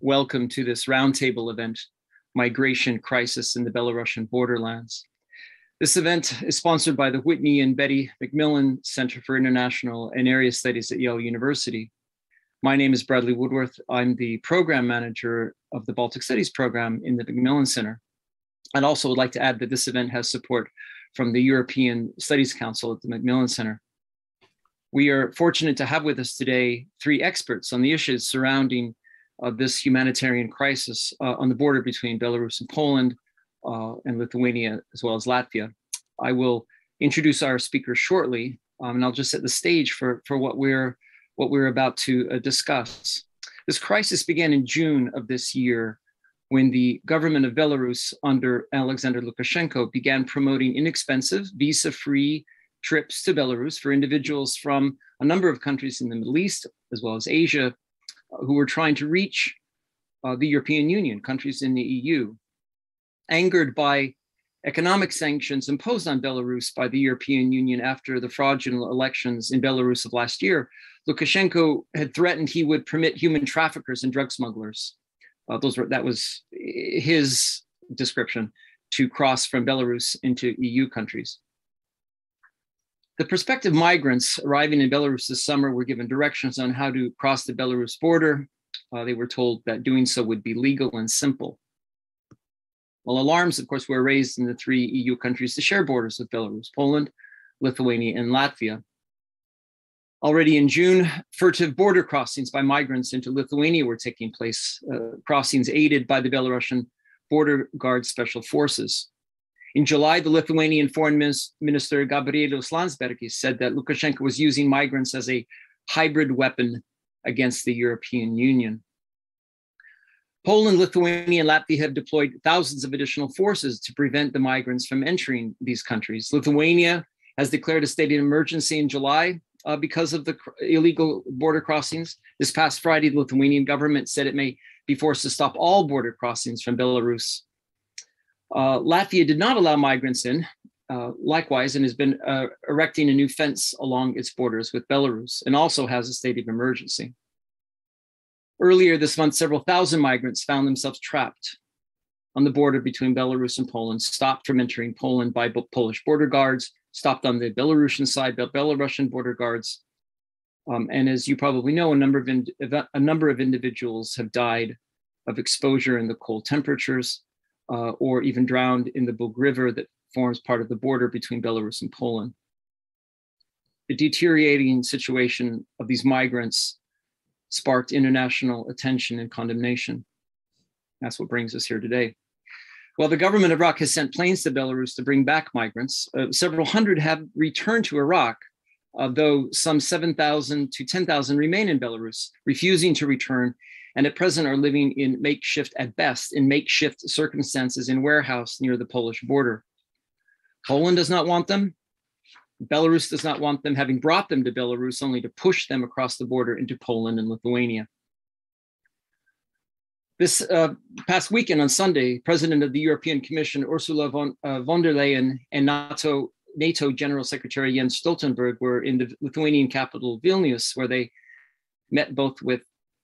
Welcome to this roundtable event, Migration Crisis in the Belarusian Borderlands. This event is sponsored by the Whitney and Betty MacMillan Center for International and Area Studies at Yale University. My name is Bradley Woodworth. I'm the program manager of the Baltic Studies Program in the MacMillan Center. I'd also would like to add that this event has support from the European Studies Council at the MacMillan Center. We are fortunate to have with us today three experts on the issues surrounding this humanitarian crisis on the border between Belarus and Poland and Lithuania, as well as Latvia. I will introduce our speakers shortly, and I'll just set the stage for what we're about to discuss. This crisis began in June of this year, when the government of Belarus under Alexander Lukashenko began promoting inexpensive, visa-free trips to Belarus for individuals from a number of countries in the Middle East, as well as Asia, who were trying to reach the European Union, countries in the EU. Angered by economic sanctions imposed on Belarus by the European Union after the fraudulent elections in Belarus of last year, Lukashenko had threatened he would permit human traffickers and drug smugglers, that was his description, to cross from Belarus into EU countries. The prospective migrants arriving in Belarus this summer were given directions on how to cross the Belarus border. They were told that doing so would be legal and simple. Well, alarms, of course, were raised in the three EU countries to share borders with Belarus, Poland, Lithuania, and Latvia. Already in June, furtive border crossings by migrants into Lithuania were taking place, crossings aided by the Belarusian Border Guard Special Forces. In July, the Lithuanian Foreign Minister Gabrielius Landsbergis said that Lukashenko was using migrants as a hybrid weapon against the European Union. Poland, Lithuania, and Latvia have deployed thousands of additional forces to prevent the migrants from entering these countries. Lithuania has declared a state of emergency in July because of the illegal border crossings. This past Friday, the Lithuanian government said it may be forced to stop all border crossings from Belarus. Latvia did not allow migrants in, likewise, and has been erecting a new fence along its borders with Belarus, and also has a state of emergency. Earlier this month, several thousand migrants found themselves trapped on the border between Belarus and Poland, stopped from entering Poland by Polish border guards, stopped on the Belarusian side by Belarusian border guards. And as you probably know, a number of individuals have died of exposure in the cold temperatures, or even drowned in the Bug River that forms part of the border between Belarus and Poland. The deteriorating situation of these migrants sparked international attention and condemnation. That's what brings us here today. While the government of Iraq has sent planes to Belarus to bring back migrants, several hundred have returned to Iraq, though some 7,000 to 10,000 remain in Belarus, refusing to return, and at present are living in makeshift circumstances in warehouse near the Polish border. Poland does not want them. Belarus does not want them, having brought them to Belarus only to push them across the border into Poland and Lithuania. This past weekend on Sunday, President of the European Commission, Ursula von der Leyen, and NATO General Secretary Jens Stoltenberg were in the Lithuanian capital Vilnius, where they met both with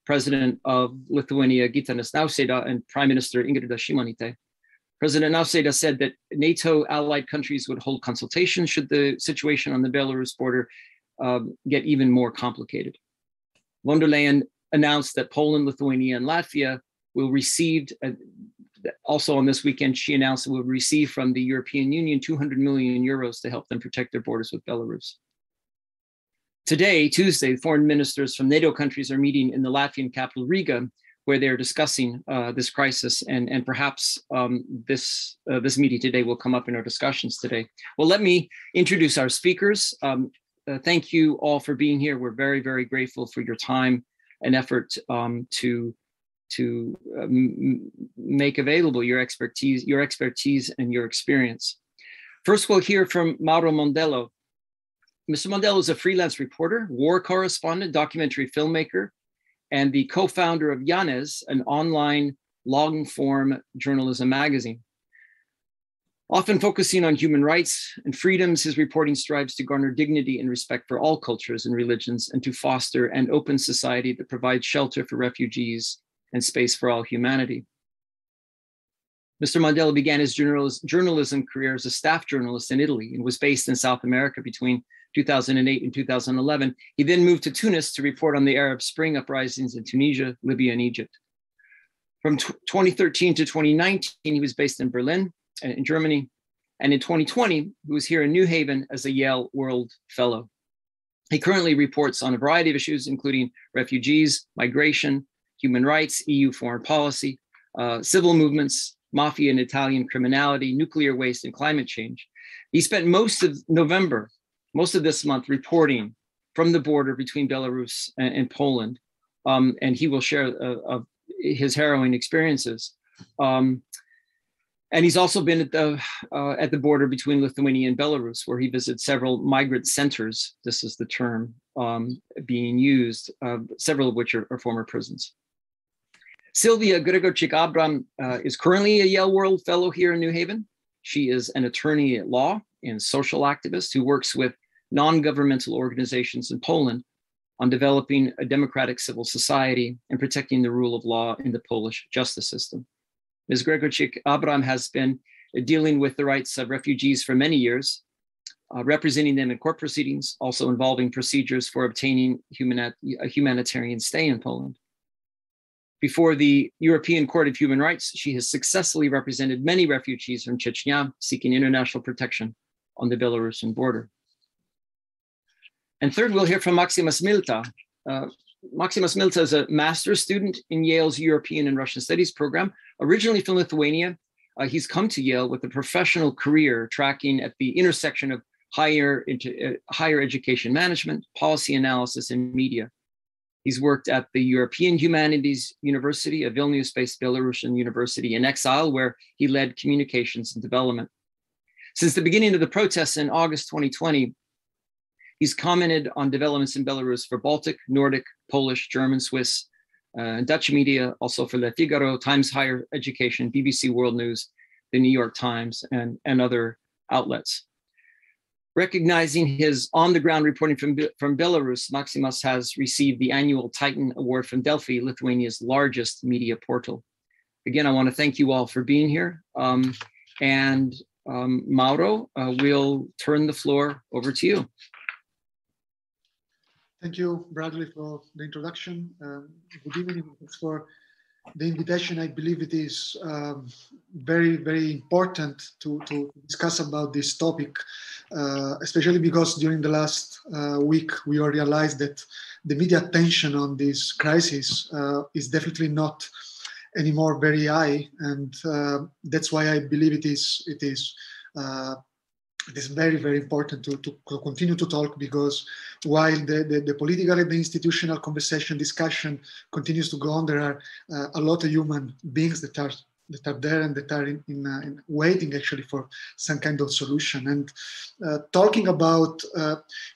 President of Lithuania, Gitanas Nauseda, and Prime Minister Ingrida Šimonytė. President Nauseda said that NATO allied countries would hold consultations should the situation on the Belarus border get even more complicated. Von der Leyen announced that Poland, Lithuania, and Latvia will receive, also on this weekend, she announced will receive from the European Union 200 million euros to help them protect their borders with Belarus. Today, Tuesday, foreign ministers from NATO countries are meeting in the Latvian capital, Riga, where they're discussing this crisis, and perhaps this meeting today will come up in our discussions today. Well, let me introduce our speakers. Thank you all for being here. We're very, very grateful for your time and effort to make available your expertise and your experience. First, we'll hear from Mauro Mondello. Mr. Mondello is a freelance reporter, war correspondent, documentary filmmaker, and the co-founder of Yanez, an online long-form journalism magazine. Often focusing on human rights and freedoms, his reporting strives to garner dignity and respect for all cultures and religions, and to foster an open society that provides shelter for refugees and space for all humanity. Mr. Mondello began his journalism career as a staff journalist in Italy and was based in South America between 2008 and 2011. He then moved to Tunis to report on the Arab Spring uprisings in Tunisia, Libya, and Egypt. From 2013 to 2019, he was based in Berlin, in Germany. And in 2020, he was here in New Haven as a Yale World Fellow. He currently reports on a variety of issues, including refugees, migration, human rights, EU foreign policy, civil movements, mafia and Italian criminality, nuclear waste, and climate change. He spent most of November, most of this month, reporting from the border between Belarus and Poland. And he will share his harrowing experiences. And he's also been at the border between Lithuania and Belarus, where he visits several migrant centers. This is the term being used, several of which are former prisons. Sylwia Gregorczyk-Abram is currently a Yale World Fellow here in New Haven. She is an attorney at law and social activist who works with non-governmental organizations in Poland on developing a democratic civil society and protecting the rule of law in the Polish justice system. Ms. Gregorczyk-Abram has been dealing with the rights of refugees for many years, representing them in court proceedings, also involving procedures for obtaining a humanitarian stay in Poland. Before the European Court of Human Rights, she has successfully represented many refugees from Chechnya seeking international protection on the Belarusian border. And third, we'll hear from Maksimas Milta. Maksimas Milta is a master's student in Yale's European and Russian Studies program. Originally from Lithuania, he's come to Yale with a professional career tracking at the intersection of higher education management, policy analysis, and media. He's worked at the European Humanities University, a Vilnius-based Belarusian university in exile, where he led communications and development. Since the beginning of the protests in August 2020, he's commented on developments in Belarus for Baltic, Nordic, Polish, German, Swiss, Dutch media, also for Le Figaro, Times Higher Education, BBC World News, the New York Times, and other outlets. Recognizing his on-the-ground reporting from Belarus, Maksimas has received the annual Titan Award from Delfi, Lithuania's largest media portal. Again, I want to thank you all for being here. Mauro, we'll turn the floor over to you. Thank you, Bradley, for the introduction. Good evening. Thanks for the invitation. I believe it is very, very important to discuss about this topic, especially because during the last week, we all realized that the media attention on this crisis is definitely not anymore very high. And that's why I believe it is very, very important to continue to talk, because while the political and the institutional discussion continues to go on, there are a lot of human beings that are there and that are in waiting actually for some kind of solution. And talking about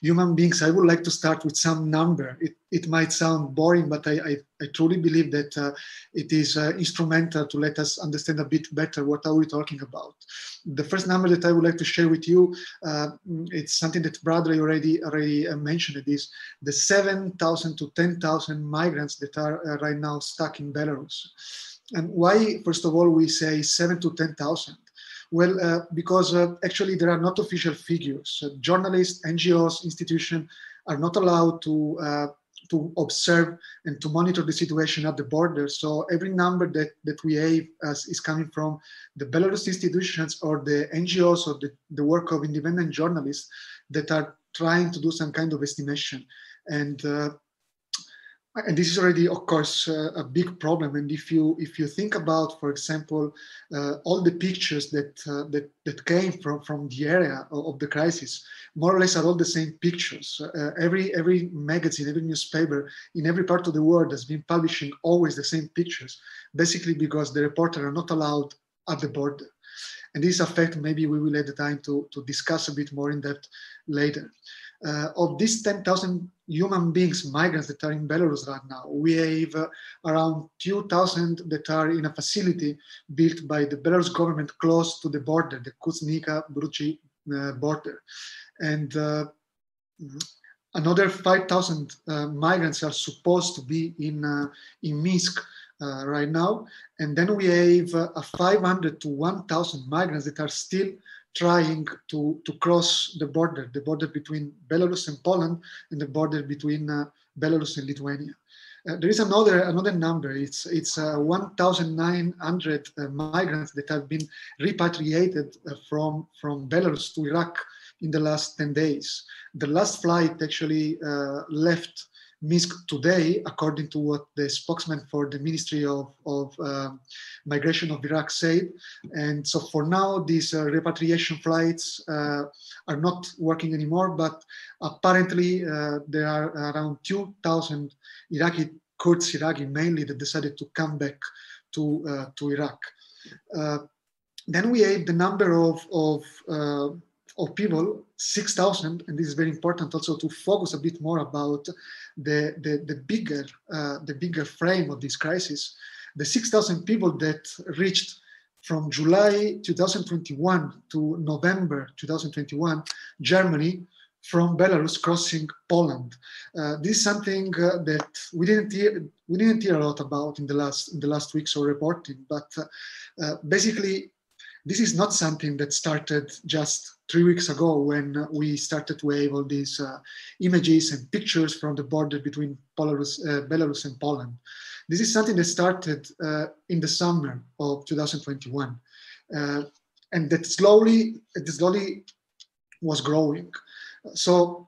human beings, I would like to start with some number. It might sound boring, but I truly believe that it is instrumental to let us understand a bit better what are we talking about. The first number that I would like to share with you, it's something that Bradley already mentioned. It is the 7,000 to 10,000 migrants that are right now stuck in Belarus. And why, first of all, we say 7 to 10,000? Well, because actually there are not official figures. Journalists, NGOs, institutions are not allowed to observe and to monitor the situation at the border. So every number that we have is coming from the Belarus institutions or the NGOs or the work of independent journalists that are trying to do some kind of estimation. And this is already, of course, a big problem. And if you think about, for example, all the pictures that came from the area of the crisis, more or less are all the same pictures. Every magazine, every newspaper in every part of the world has been publishing always the same pictures, basically because the reporters are not allowed at the border. And this affect, maybe we will have the time to discuss a bit more in depth later. Of these 10,000 human beings, migrants that are in Belarus right now, we have around 2,000 that are in a facility built by the Belarus government close to the border, the Kuznica-Bruzgi border. And another 5,000 migrants are supposed to be in Minsk, right now. And then we have 500 to 1,000 migrants that are still trying to cross the border between Belarus and Poland, and the border between Belarus and Lithuania. There is another number. It's 1,900 migrants that have been repatriated from Belarus to Iraq in the last 10 days. The last flight actually left Minsk today, according to what the spokesman for the Ministry of Migration of Iraq said. And so for now, these repatriation flights are not working anymore, but apparently there are around 2,000 Iraqi Kurds, Iraqi mainly, that decided to come back to Iraq. Then we have the number of people, 6,000, and this is very important also to focus a bit more about the bigger frame of this crisis. The 6,000 people that reached from July 2021 to November 2021, Germany, from Belarus crossing Poland. This is something that we didn't hear a lot about in the last weeks of reporting, but basically, this is not something that started just 3 weeks ago when we started to have all these images and pictures from the border between Belarus and Poland. This is something that started in the summer of 2021, and that slowly was growing. So,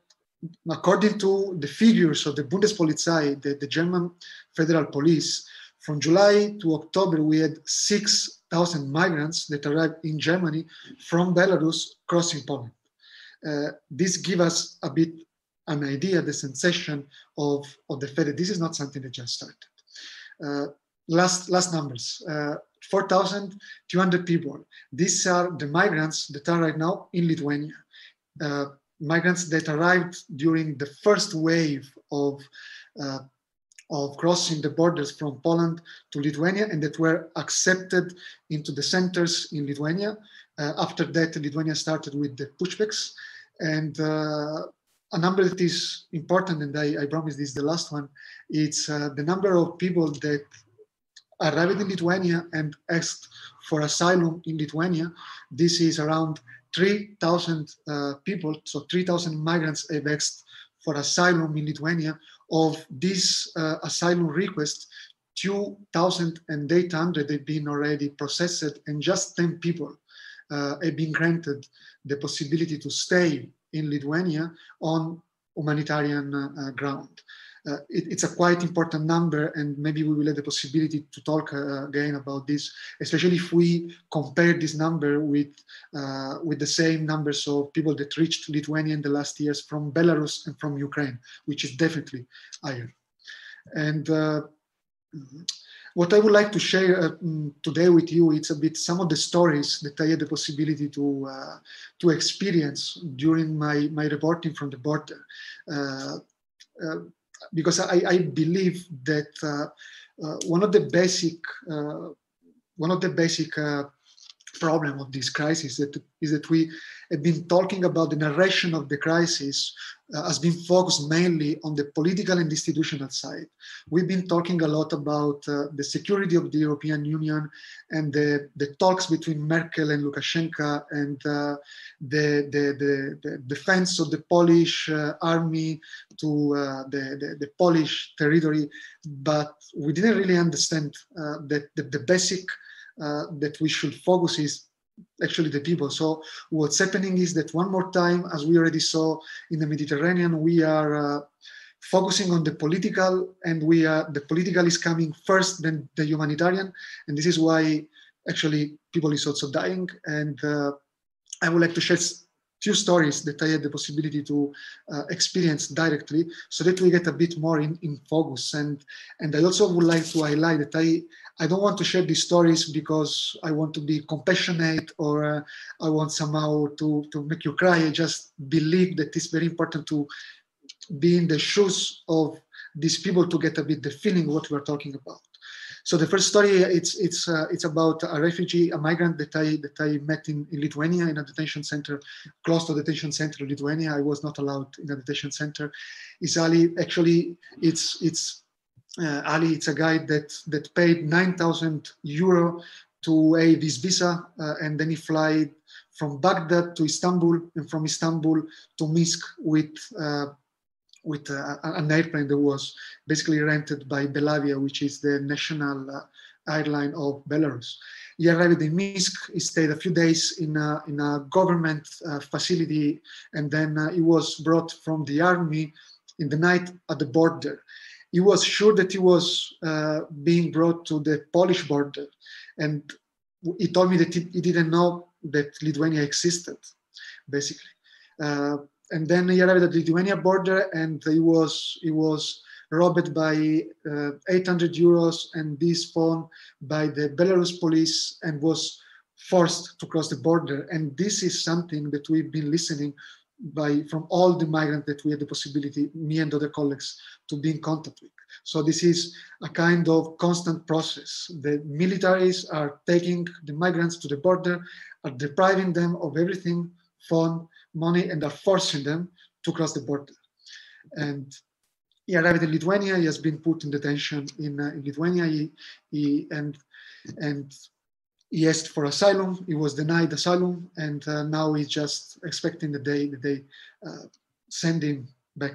according to the figures of the Bundespolizei, the German federal police, from July to October, we had 6,000 migrants that arrived in Germany from Belarus crossing Poland. This gives us a bit an idea, the sensation of the fact that this is not something that just started. Last numbers, 4,200 people. These are the migrants that are right now in Lithuania. Migrants that arrived during the first wave of crossing the borders from Poland to Lithuania, and that were accepted into the centers in Lithuania. After that, Lithuania started with the pushbacks. And a number that is important, and I promise this is the last one, it's the number of people that arrived in Lithuania and asked for asylum in Lithuania. This is around 3,000 people, so 3,000 migrants have asked for asylum in Lithuania. Of these asylum requests, 2,800 have been already processed, and just 10 people have been granted the possibility to stay in Lithuania on humanitarian ground. It's a quite important number, and maybe we will have the possibility to talk again about this, especially if we compare this number with the same numbers of people that reached Lithuania in the last years from Belarus and from Ukraine, which is definitely higher. And what I would like to share today with you, it's a bit some of the stories that I had the possibility to experience during my reporting from the border. Because I believe that one of the basic problem of this crisis is that we have been talking about the narration of the crisis has been focused mainly on the political and institutional side. We've been talking a lot about the security of the European Union and the talks between Merkel and Lukashenko, and the defense of the Polish army to the Polish territory, but we didn't really understand that the basic that we should focus is actually the people. So what's happening is that one more time, as we already saw in the Mediterranean, we are focusing on the political, and the political is coming first than the humanitarian, and this is why actually people is also dying. And I would like to share few stories that I had the possibility to experience directly, so that we get a bit more in focus. And I also would like to highlight that I don't want to share these stories because I want to be compassionate, or I want somehow to make you cry. I just believe that it's very important to be in the shoes of these people to get a bit the feeling what we're talking about. So the first story, it's about a refugee, a migrant that I met in Lithuania in a detention center, close to the detention center in Lithuania. I was not allowed in a detention center. Actually, it's Ali, it's a guy that paid 9,000 euro to have his visa, and then he flies from Baghdad to Istanbul, and from Istanbul to Minsk with an airplane that was basically rented by Belavia, which is the national airline of Belarus. He arrived in Minsk, he stayed a few days in a government facility, and then he was brought from the army in the night at the border. He was sure that he was being brought to the Polish border, and he told me that he didn't know that Lithuania existed, basically. And then he arrived at the Lithuania border, and he was robbed by 800 euros and this phone by the Belarus police, and was forced to cross the border. And this is something that we've been listening from all the migrants that we had the possibility, me and other colleagues, to be in contact with. So this is a kind of constant process. The militaries are taking the migrants to the border, are depriving them of everything, phone, money, and are forcing them to cross the border. And he arrived in Lithuania, he has been put in detention in Lithuania, and he asked for asylum, he was denied asylum, and now he's just expecting the day that they send him back.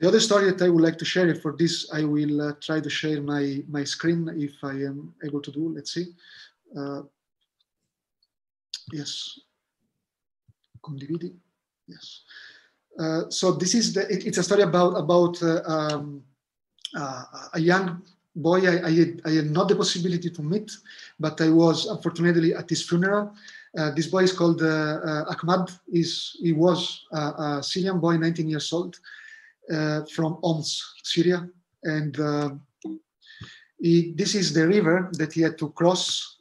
The other story that I would like to share, for this I will try to share my screen if I am able to do, let's see. Yes. Condividi, yes. So this is, it's a story about a young boy I had not the possibility to meet, but I was unfortunately at his funeral. This boy is called Ahmad. He was a Syrian boy, 19 years old, from Homs, Syria. And this is the river that he had to cross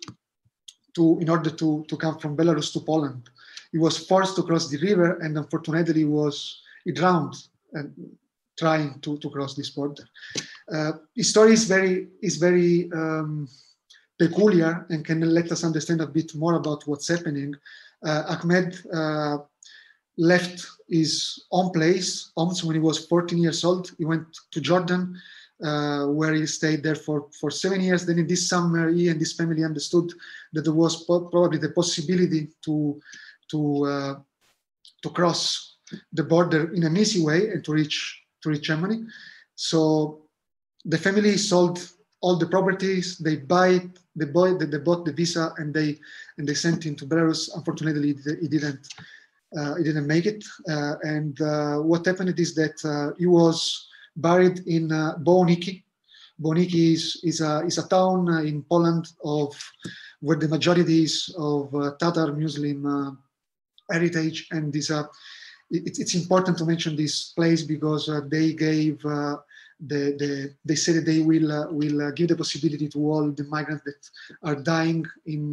in order to come from Belarus to Poland. He was forced to cross the river, and unfortunately he drowned trying to cross this border. His story is very peculiar and can let us understand a bit more about what's happening. Ahmed left his own place, Homs, when he was 14 years old. He went to Jordan, where he stayed there for 7 years. Then in this summer, he and his family understood that there was probably the possibility to cross the border in an easy way and to reach Germany. So the family sold all the properties. They bought the visa, and they sent him to Belarus. Unfortunately, he didn't make it. And what happened is that he was buried in Bohoniki. Bohoniki is a town in Poland where the majority is of Tatar Muslim heritage, and it's important to mention this place because they gave they said that they will give the possibility to all the migrants that are dying in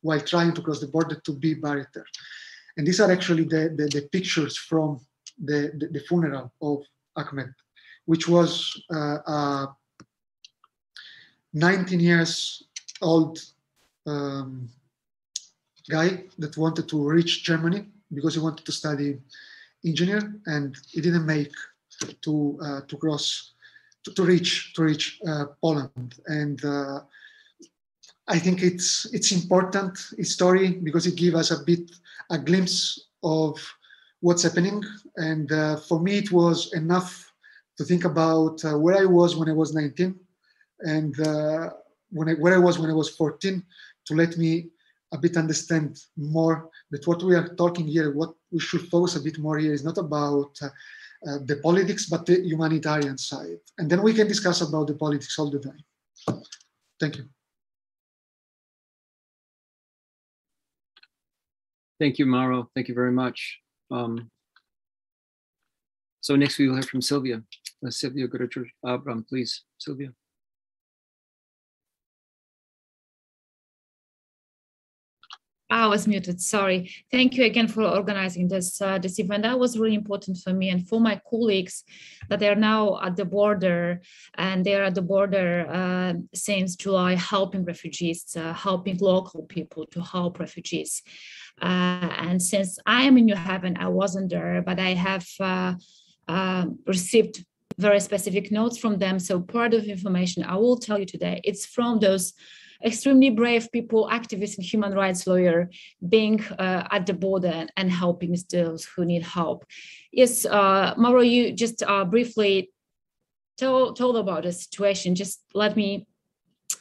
while trying to cross the border to be buried there. And these are actually the pictures from the funeral of Ahmed, which was a 19 years old guy that wanted to reach Germany because he wanted to study engineer, and he didn't make to reach Poland. And I think it's important, his story, because it gives us a glimpse of what's happening. And for me, it was enough to think about where I was when I was 19, and where I was when I was 14, to let me a bit understand more that what we are talking here, what we should focus a bit more here, is not about the politics, but the humanitarian side. And then we can discuss about the politics all the time. Thank you. Thank you, Mauro. Thank you very much. So next we will hear from Sylwia. Sylwia Gregorczyk-Abram, please, Sylwia. I was muted, sorry. Thank you again for organizing this event. That was really important for me and for my colleagues, that they are now at the border, and they are at the border since July, helping refugees, helping local people to help refugees. And since I am in New Haven, I wasn't there, but I have received very specific notes from them. So part of information I will tell you today, it's from those extremely brave people, activists and human rights lawyer, being at the border and helping those who need help. Yes, Mauro, you just briefly told about the situation. Just let me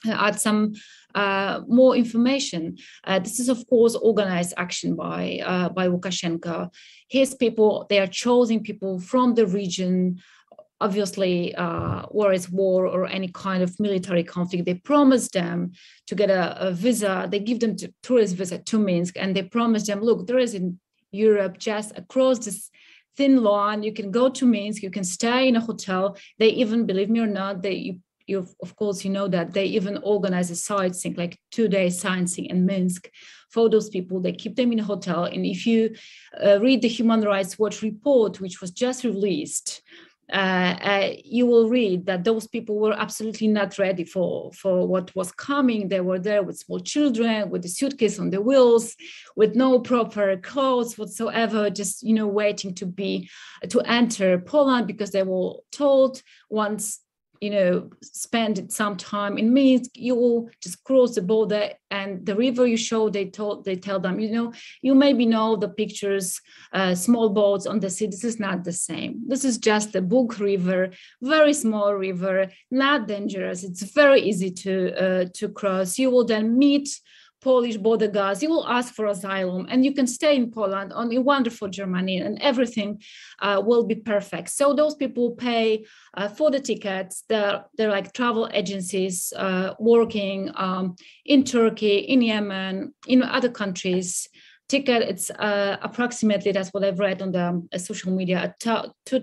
add some more information. This is, of course, organized action by Lukashenko. His people, they are choosing people from the region, obviously, where it's war or any kind of military conflict. They promise them to get a visa. They give them a tourist visa to Minsk, and they promise them, look, there is in Europe just across this thin line. You can go to Minsk, you can stay in a hotel. They even, believe me or not, of course, you know that they even organize a sightseeing, like 2-day sightseeing in Minsk for those people. They keep them in a hotel. And if you read the Human Rights Watch report, which was just released, you will read that those people were absolutely not ready for what was coming. They were there with small children, with a suitcase on the wheels, with no proper clothes whatsoever, just, you know, waiting to enter Poland, because they were told once, you know, spend some time in Minsk, you will just cross the border, and the river you show, they tell them, you know, you maybe know the pictures, small boats on the sea. This is not the same. This is just the Bug River, very small river, not dangerous. It's very easy to cross. You will then meet Polish border guards, you will ask for asylum, and you can stay in Poland on a wonderful Germany, and everything will be perfect. So those people pay for the tickets. They're like travel agencies working in Turkey, in Yemen, in other countries. Ticket, it's approximately, that's what I've read on the social media, $2,000 to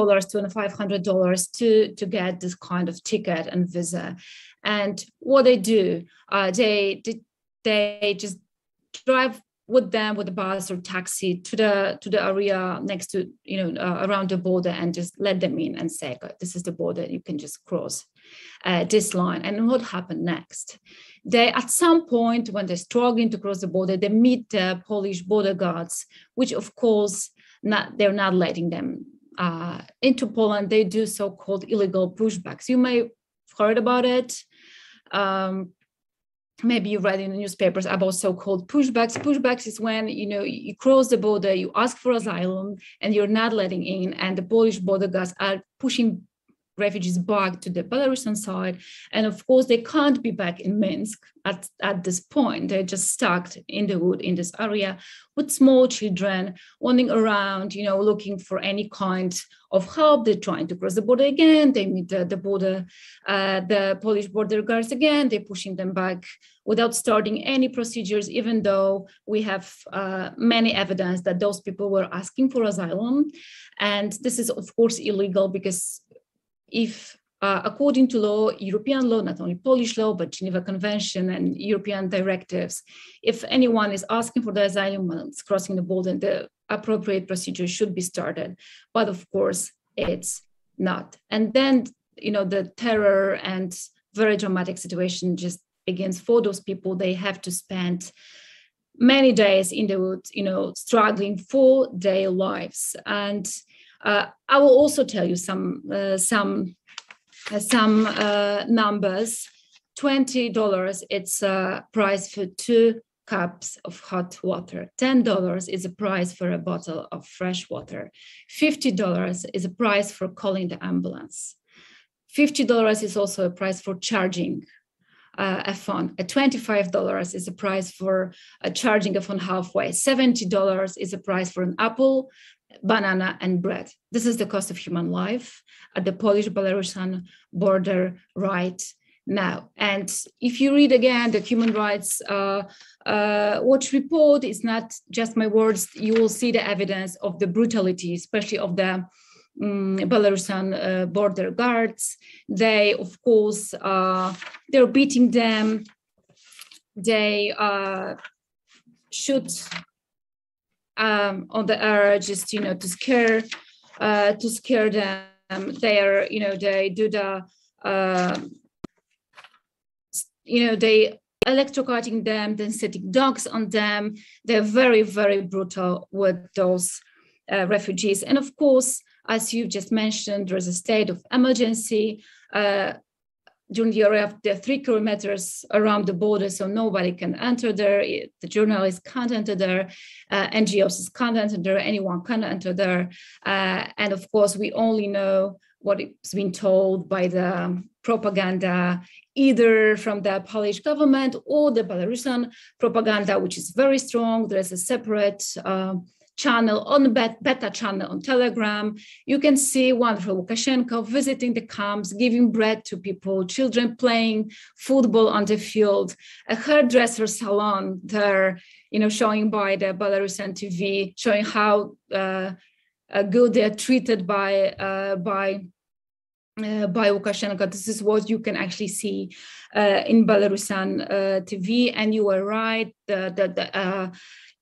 $2,500 to get this kind of ticket and visa. And what they do, they just drive with them with a bus or taxi to the area next to, you know, around the border, and just let them in and say, this is the border, you can just cross this line. And what happened next? They, at some point when they're struggling to cross the border, they meet the Polish border guards, which of course they're not letting them into Poland. They do so-called illegal pushbacks. You may heard about it. Maybe you read in the newspapers about so-called pushbacks. Pushbacks is when, you know, you cross the border, you ask for asylum, and you're not letting in, and the Polish border guards are pushing refugees back to the Belarusian side. And of course, they can't be back in Minsk at this point. They're just stuck in the wood in this area with small children wandering around, you know, looking for any kind of help. They're trying to cross the border again. They meet the Polish border guards again. They're pushing them back without starting any procedures, even though we have many evidence that those people were asking for asylum. And this is, of course, illegal, because if, according to law, European law, not only Polish law, but Geneva Convention and European directives, if anyone is asking for the asylum while it's crossing the border, the appropriate procedure should be started. But of course, it's not. And then, you know, the terror and very dramatic situation just begins for those people. They have to spend many days in the woods, you know, struggling for their lives. And I will also tell you some numbers. $20, it's a price for 2 cups of hot water. $10 is a price for a bottle of fresh water. $50 is a price for calling the ambulance. $50 is also a price for charging a phone. $25 is a price for charging a phone halfway. $70 is a price for an apple, banana and bread. This is the cost of human life at the Polish-Belarusian border right now. And if you read again the Human Rights Watch report, it's not just my words, you will see the evidence of the brutality, especially of the Belarusian border guards. They, of course, they're beating them. They shoot on the air, just, you know, to scare them. They are, you know, they do the, you know, they electrocuting them, then setting dogs on them. They're very, very brutal with those refugees. And of course, As you've just mentioned, there's a state of emergency during the area of the 3 kilometers around the border, so nobody can enter there. The journalists can't enter there, NGOs can't enter there, anyone can't enter there. And of course, we only know what is being told by the propaganda, either from the Polish government or the Belarusian propaganda, which is very strong. There's a separate channel on beta channel on Telegram. You can see one for Lukashenko visiting the camps, giving bread to people, children playing football on the field, a hairdresser salon there, you know, showing by the Belarusian TV, showing how good they're treated by Lukashenko. This is what you can actually see in Belarusian TV. And you were right,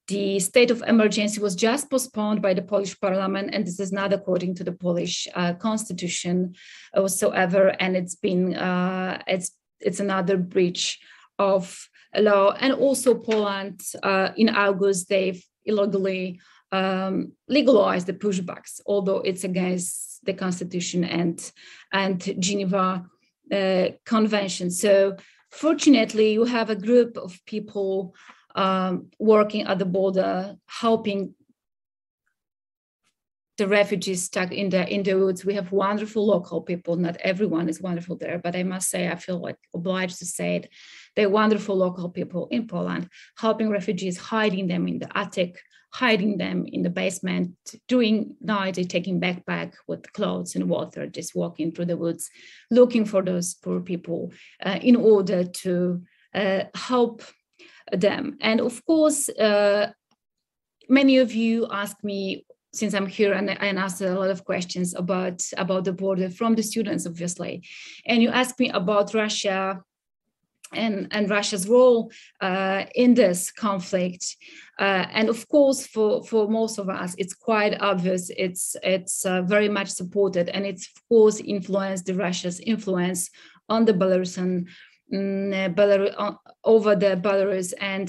the state of emergency was just postponed by the Polish parliament, and this is not according to the Polish constitution whatsoever, and it's been it's another breach of law. And also Poland, in August, they've illegally legalized the pushbacks, although it's against the constitution and Geneva Convention. So fortunately, you have a group of people working at the border, helping the refugees stuck in the woods. We have wonderful local people. Not everyone is wonderful there, but I must say, I feel like obliged to say it. They're wonderful local people in Poland, helping refugees, hiding them in the attic, hiding them in the basement, doing night, taking backpack with clothes and water, just walking through the woods, looking for those poor people in order to help them. And of course, many of you ask me, since I'm here, and asked a lot of questions about the border from the students, obviously. And you asked me about Russia and Russia's role in this conflict. And of course, for most of us, it's quite obvious. It's very much supported, and it's of course influenced the Russia's influence on the Belarusian over the Belarus. And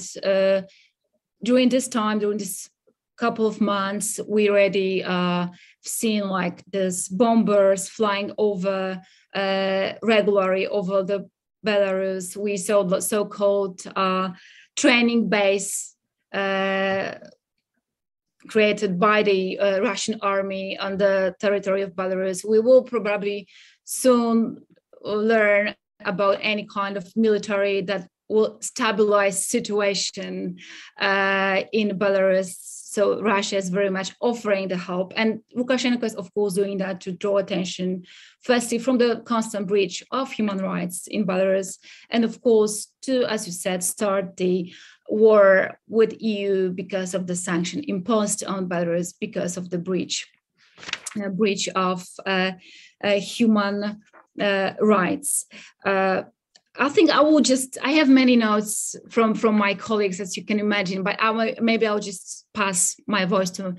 during this time, during this couple of months, we already seen like these bombers flying over regularly over the Belarus. We saw the so-called training base created by the Russian army on the territory of Belarus. We will probably soon learn about any kind of military that will stabilize situation in Belarus. So Russia is very much offering the help. And Lukashenko is, of course, doing that to draw attention, firstly, from the constant breach of human rights in Belarus. And of course, to, as you said, start the war with EU because of the sanction imposed on Belarus because of the breach of human rights. I think I will just, I have many notes from my colleagues, as you can imagine, but maybe I'll just pass my voice to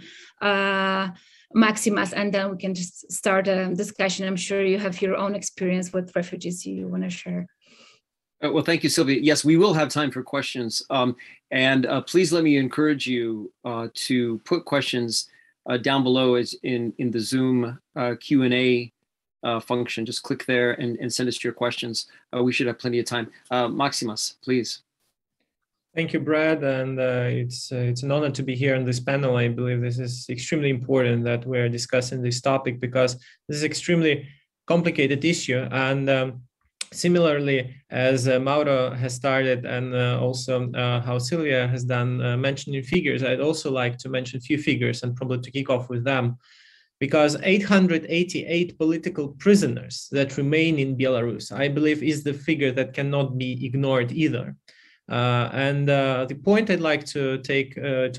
Maksimas, and then we can just start a discussion. I'm sure you have your own experience with refugees you want to share. Well, thank you, Sylwia. Yes, we will have time for questions. And please let me encourage you to put questions down below as in the Zoom Q&A function. Just click there and send us your questions. We should have plenty of time. Maksimas, please. Thank you, Brad, and it's an honor to be here on this panel. I believe this is extremely important that we're discussing this topic because this is an extremely complicated issue. And similarly, as Mauro has started, and also how Sylwia has done mentioning figures, I'd also like to mention a few figures and probably to kick off with them. Because 888 political prisoners that remain in Belarus, I believe, is the figure that cannot be ignored either. And the point I'd like to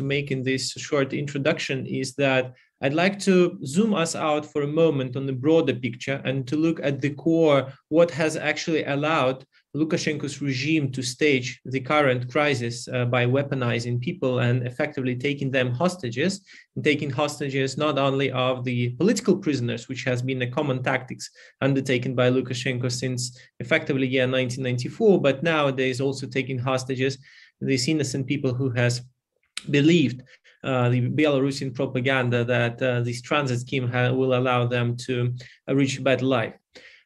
make in this short introduction is that I'd like to zoom us out for a moment on the broader picture and to look at the core, what has actually allowed Lukashenko's regime to stage the current crisis by weaponizing people and effectively taking them hostages, and taking hostages not only of the political prisoners, which has been a common tactics undertaken by Lukashenko since effectively year 1994, but nowadays also taking hostages these innocent people who has believed the Belarusian propaganda that this transit scheme will allow them to reach a better life.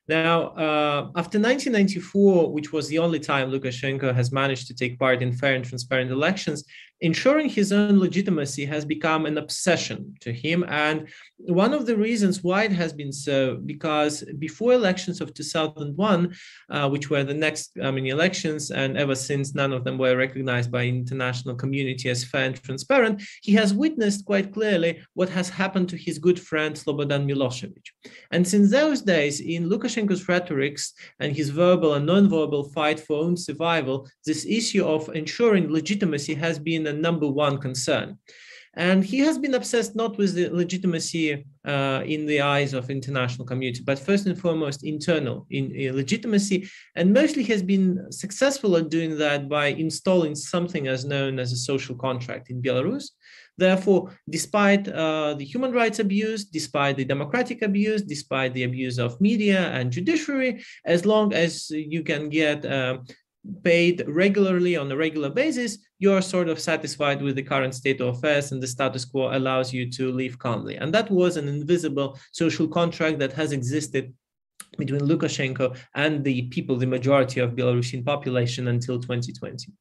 Now, after 1994, which was the only time Lukashenko has managed to take part in fair and transparent elections, ensuring his own legitimacy has become an obsession to him. And one of the reasons why it has been so, because before elections of 2001, which were the next elections, and ever since none of them were recognized by international community as fair and transparent, he has witnessed quite clearly what has happened to his good friend Slobodan Milosevic. And since those days, in Lukashenko's rhetorics and his verbal and non-verbal fight for own survival, this issue of ensuring legitimacy has been the number one concern. And he has been obsessed not with the legitimacy in the eyes of international community, but first and foremost internal in legitimacy, and mostly has been successful at doing that by installing something as known as a social contract in Belarus. Therefore, despite the human rights abuse, despite the democratic abuse, despite the abuse of media and judiciary, as long as you can get paid regularly on a regular basis, you're sort of satisfied with the current state of affairs, and the status quo allows you to live calmly. And that was an invisible social contract that has existed between Lukashenko and the people, the majority of Belarusian population, until 2020.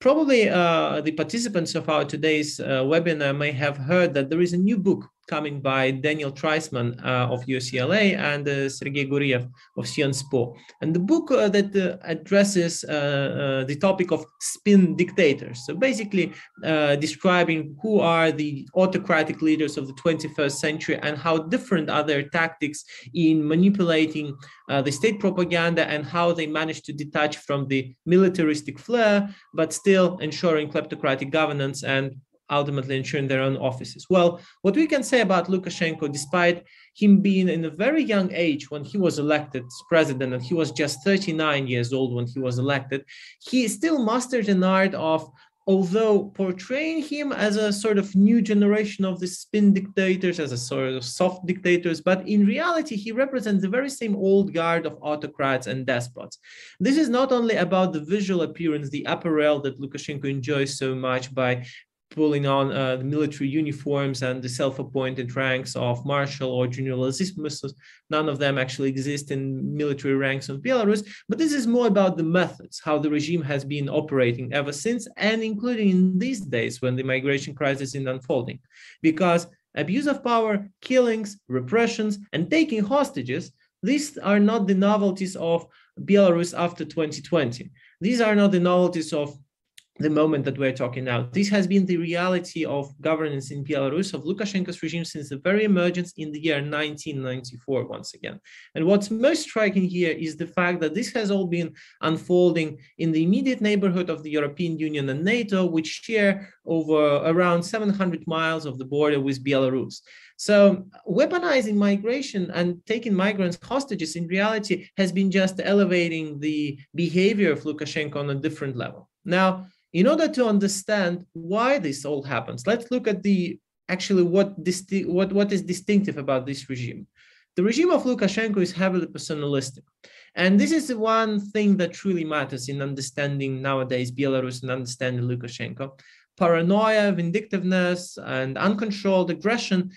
Probably the participants of our today's webinar may have heard that there is a new book coming by Daniel Treisman of UCLA and Sergei Guriev of Sciences Po. And the book that addresses the topic of spin dictators. So basically describing who are the autocratic leaders of the 21st century and how different are their tactics in manipulating the state propaganda, and how they manage to detach from the militaristic flair, but still ensuring kleptocratic governance and ultimately ensuring their own offices. Well, what we can say about Lukashenko, despite him being in a very young age when he was elected president, and he was just 39 years old when he was elected, he still mastered an art of, although portraying him as a sort of new generation of the spin dictators, as a sort of soft dictators, but in reality, he represents the very same old guard of autocrats and despots. This is not only about the visual appearance, the apparel that Lukashenko enjoys so much by pulling on the military uniforms and the self-appointed ranks of marshal or generalissimo. None of them actually exist in military ranks of Belarus, but this is more about the methods, how the regime has been operating ever since, and including in these days when the migration crisis is unfolding. Because abuse of power, killings, repressions, and taking hostages, these are not the novelties of Belarus after 2020. These are not the novelties of the moment that we're talking now. This has been the reality of governance in Belarus, of Lukashenko's regime, since the very emergence in the year 1994, once again. And what's most striking here is the fact that this has all been unfolding in the immediate neighborhood of the European Union and NATO, which share over around 700 miles of the border with Belarus. So weaponizing migration and taking migrants hostages in reality has been just elevating the behavior of Lukashenko on a different level. Now, in order to understand why this all happens, let's look at the actually what is distinctive about this regime. The regime of Lukashenko is heavily personalistic. And this is the one thing that truly matters in understanding nowadays Belarus and understanding Lukashenko. Paranoia, vindictiveness, and uncontrolled aggression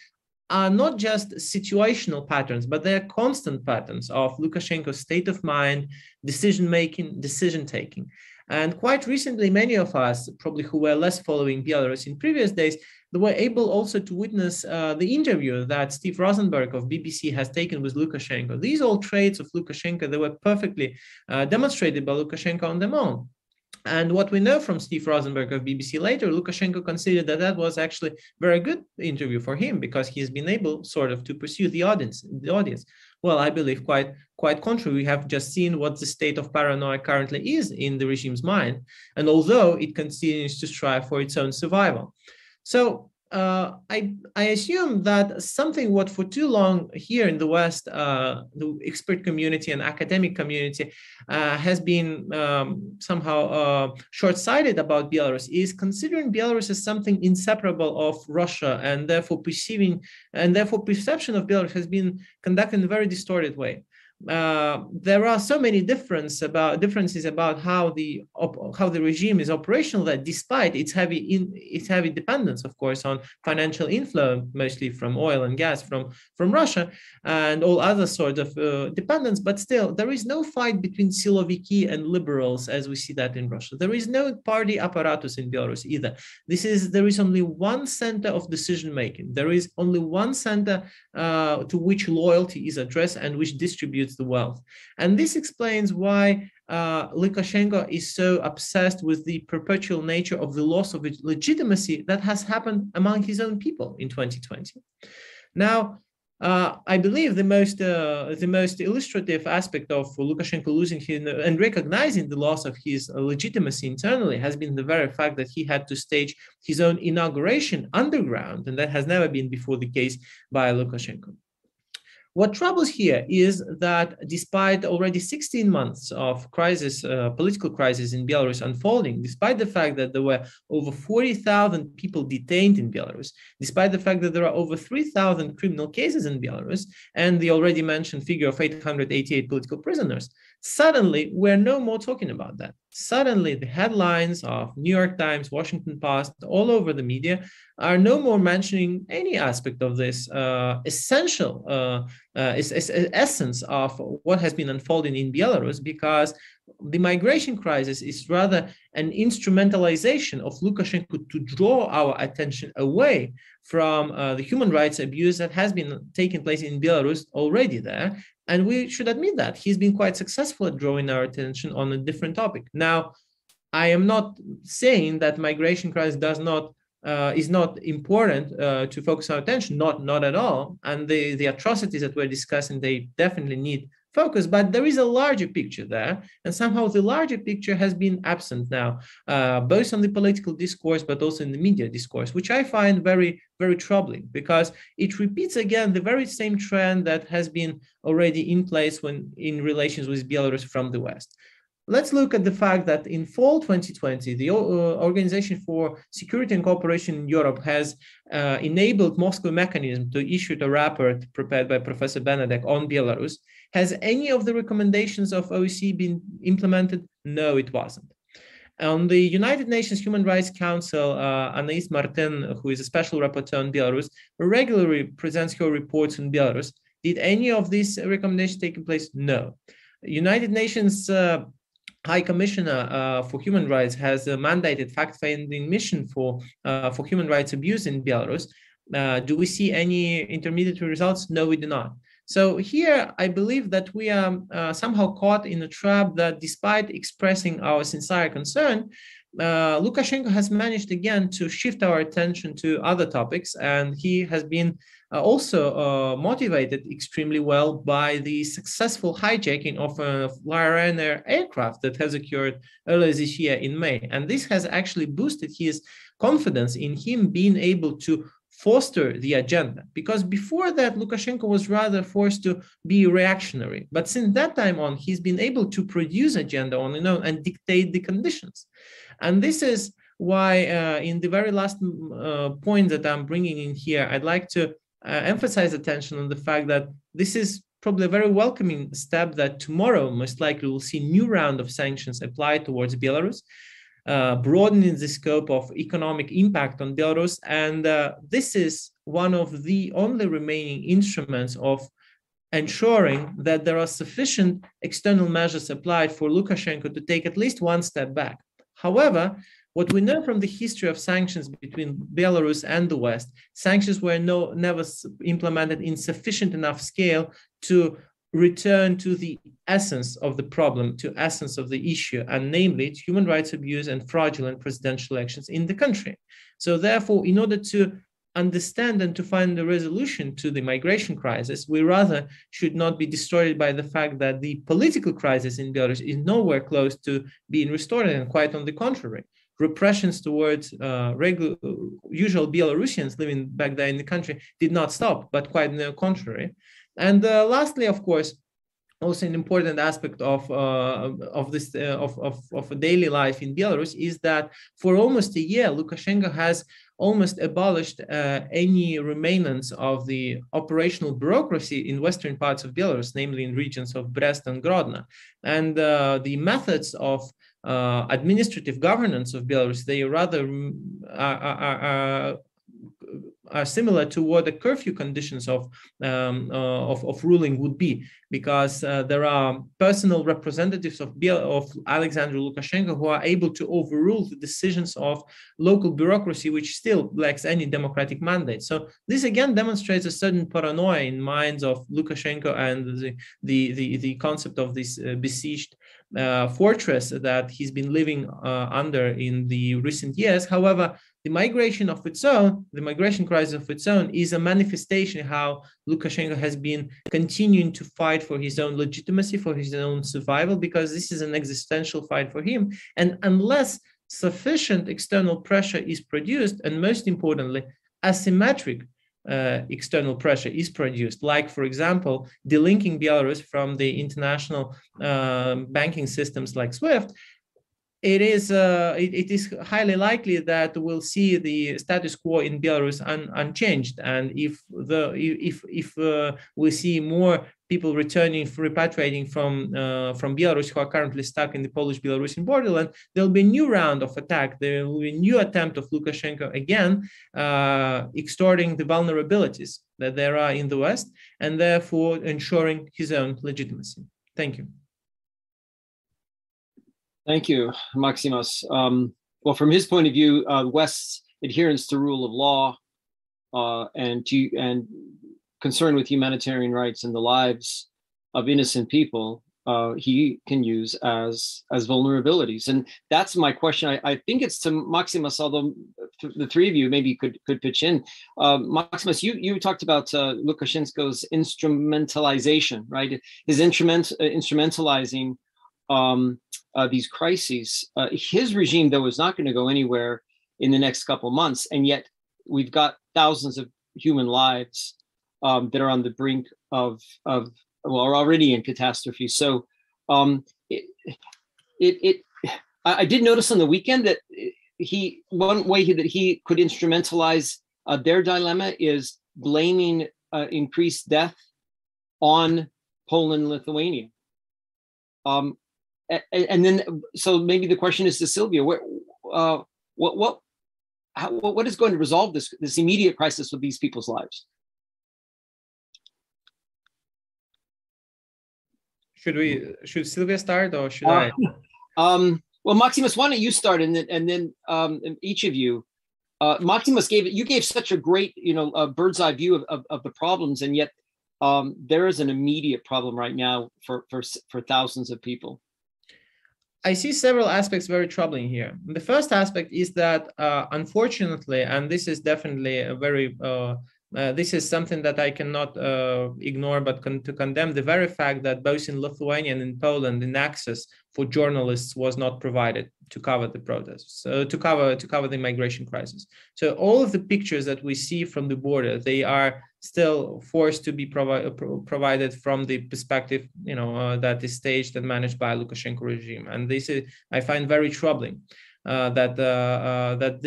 are not just situational patterns, but they are constant patterns of Lukashenko's state of mind, decision-making, decision-taking. And quite recently, many of us, probably who were less following Belarus in previous days, they were able also to witness the interview that Steve Rosenberg of BBC has taken with Lukashenko. These all traits of Lukashenko, they were perfectly demonstrated by Lukashenko on their own. And what we know from Steve Rosenberg of BBC later, Lukashenko considered that that was actually a very good interview for him, because he's been able sort of to pursue the audience. Well, I believe quite contrary. We have just seen what the state of paranoia currently is in the regime's mind, and although it continues to strive for its own survival. So I assume that something what for too long here in the West, the expert community and academic community has been somehow short-sighted about Belarus is considering Belarus as something inseparable of Russia, and therefore perception of Belarus has been conducted in a very distorted way. there are so many differences about how the regime is operational that, despite its heavy dependence, of course, on financial inflow, mostly from oil and gas from Russia and all other sort of dependence, but still there is no fight between Siloviki and liberals as we see that in Russia. There is no party apparatus in Belarus either. There is only one center of decision making. There is only one center to which loyalty is addressed and which distributes the wealth. And this explains why Lukashenko is so obsessed with the perpetual nature of the loss of legitimacy that has happened among his own people in 2020. Now, I believe the most illustrative aspect of Lukashenko losing his and recognizing the loss of his legitimacy internally has been the very fact that he had to stage his own inauguration underground, and that has never been before the case by Lukashenko. What troubles here is that despite already 16 months of crisis, political crisis in Belarus unfolding, despite the fact that there were over 40,000 people detained in Belarus, despite the fact that there are over 3,000 criminal cases in Belarus, and the already mentioned figure of 888 political prisoners, suddenly we're no more talking about that. Suddenly the headlines of New York Times, Washington Post, all over the media are no more mentioning any aspect of this essential essence of what has been unfolding in Belarus, because the migration crisis is rather an instrumentalization of Lukashenko to draw our attention away from the human rights abuse that has been taking place in Belarus already there. And we should admit that he's been quite successful at drawing our attention on a different topic. Now, I am not saying that migration crisis is not important to focus our attention, not at all. And the atrocities that we're discussing, they definitely need focus, but there is a larger picture there, and somehow the larger picture has been absent now, both on the political discourse, but also in the media discourse, which I find very, very troubling, because it repeats again the very same trend that has been already in place when in relations with Belarus from the West. Let's look at the fact that in fall 2020, the Organization for Security and Cooperation in Europe has enabled Moscow mechanism to issue a report prepared by Professor Benedek on Belarus. Has any of the recommendations of OSCE been implemented? No, it wasn't. On the United Nations Human Rights Council, Anais Martin, who is a special rapporteur on Belarus, regularly presents her reports on Belarus. Did any of these recommendations take place? No. United Nations High Commissioner for Human Rights has a mandated fact-finding mission for human rights abuse in Belarus. Do we see any intermediary results? No, we do not. So here, I believe that we are somehow caught in a trap that, despite expressing our sincere concern, Lukashenko has managed again to shift our attention to other topics, and he has been also motivated extremely well by the successful hijacking of a Ryanair aircraft that has occurred earlier this year in May. And this has actually boosted his confidence in him being able to foster the agenda, because before that Lukashenko was rather forced to be reactionary, but since that time on he's been able to produce agenda on his own and dictate the conditions. And this is why in the very last point that I'm bringing in here, I'd like to emphasize attention on the fact that this is probably a very welcoming step that tomorrow most likely we'll see a new round of sanctions applied towards Belarus, broadening the scope of economic impact on Belarus. And this is one of the only remaining instruments of ensuring that there are sufficient external measures applied for Lukashenko to take at least one step back. However, what we know from the history of sanctions between Belarus and the West, sanctions were never implemented in sufficient enough scale to return to the essence of the problem, to essence of the issue, and namely human rights abuse and fraudulent presidential elections in the country. So therefore, in order to understand and to find a resolution to the migration crisis, we rather should not be distorted by the fact that the political crisis in Belarus is nowhere close to being restored, and quite on the contrary. Repressions towards usual Belarusians living back there in the country did not stop, but quite on the contrary. And lastly, of course, also an important aspect of daily life in Belarus is that for almost a year, Lukashenko has almost abolished any remainance of the operational bureaucracy in western parts of Belarus, namely in regions of Brest and Grodno. And the methods of administrative governance of Belarus, they rather are similar to what the curfew conditions of ruling would be, because there are personal representatives of Alexander Lukashenko who are able to overrule the decisions of local bureaucracy, which still lacks any democratic mandate. So this again demonstrates a certain paranoia in minds of Lukashenko and the concept of this besieged fortress that he's been living under in the recent years. However, the migration of its own, the migration crisis of its own, is a manifestation of how Lukashenko has been continuing to fight for his own legitimacy, for his own survival, because this is an existential fight for him. And unless sufficient external pressure is produced, and most importantly, asymmetric external pressure is produced, like, for example, delinking Belarus from the international banking systems like SWIFT, it is highly likely that we'll see the status quo in Belarus unchanged. And if we see more people returning, repatriating from Belarus who are currently stuck in the Polish-Belarusian borderland, there'll be a new round of attack. There will be a new attempt of Lukashenko again, extorting the vulnerabilities that there are in the West, and therefore ensuring his own legitimacy. Thank you. Thank you, Maksimas. Well, from his point of view, West's adherence to rule of law and concern with humanitarian rights and the lives of innocent people, he can use as vulnerabilities. And that's my question. I think it's to Maksimas, although the three of you maybe could pitch in. Maksimas, you talked about Lukashenko's instrumentalization, right? His instrumentalizing these crises. His regime, though, is not going to go anywhere in the next couple months, and yet we've got thousands of human lives that are on the brink of well, are already in catastrophe. So I did notice on the weekend that one way that he could instrumentalize their dilemma is blaming increased death on Poland, Lithuania. And then, so maybe the question is to Sylwia, what is going to resolve this immediate crisis with these people's lives? Should Sylwia start, or should I? Well, Maksimas, why don't you start, and then each of you. Maksimas, you gave such a great, bird's eye view of the problems, and yet there is an immediate problem right now for thousands of people. I see several aspects very troubling here. The first aspect is that, unfortunately, and this is definitely a very, this is something that I cannot ignore, but to condemn the very fact that both in Lithuania and in Poland, an access for journalists was not provided to cover the protests, to cover the migration crisis. So all of the pictures that we see from the border, they are still forced to be provided from the perspective, that is staged and managed by Lukashenko regime, and this is, I find, very troubling that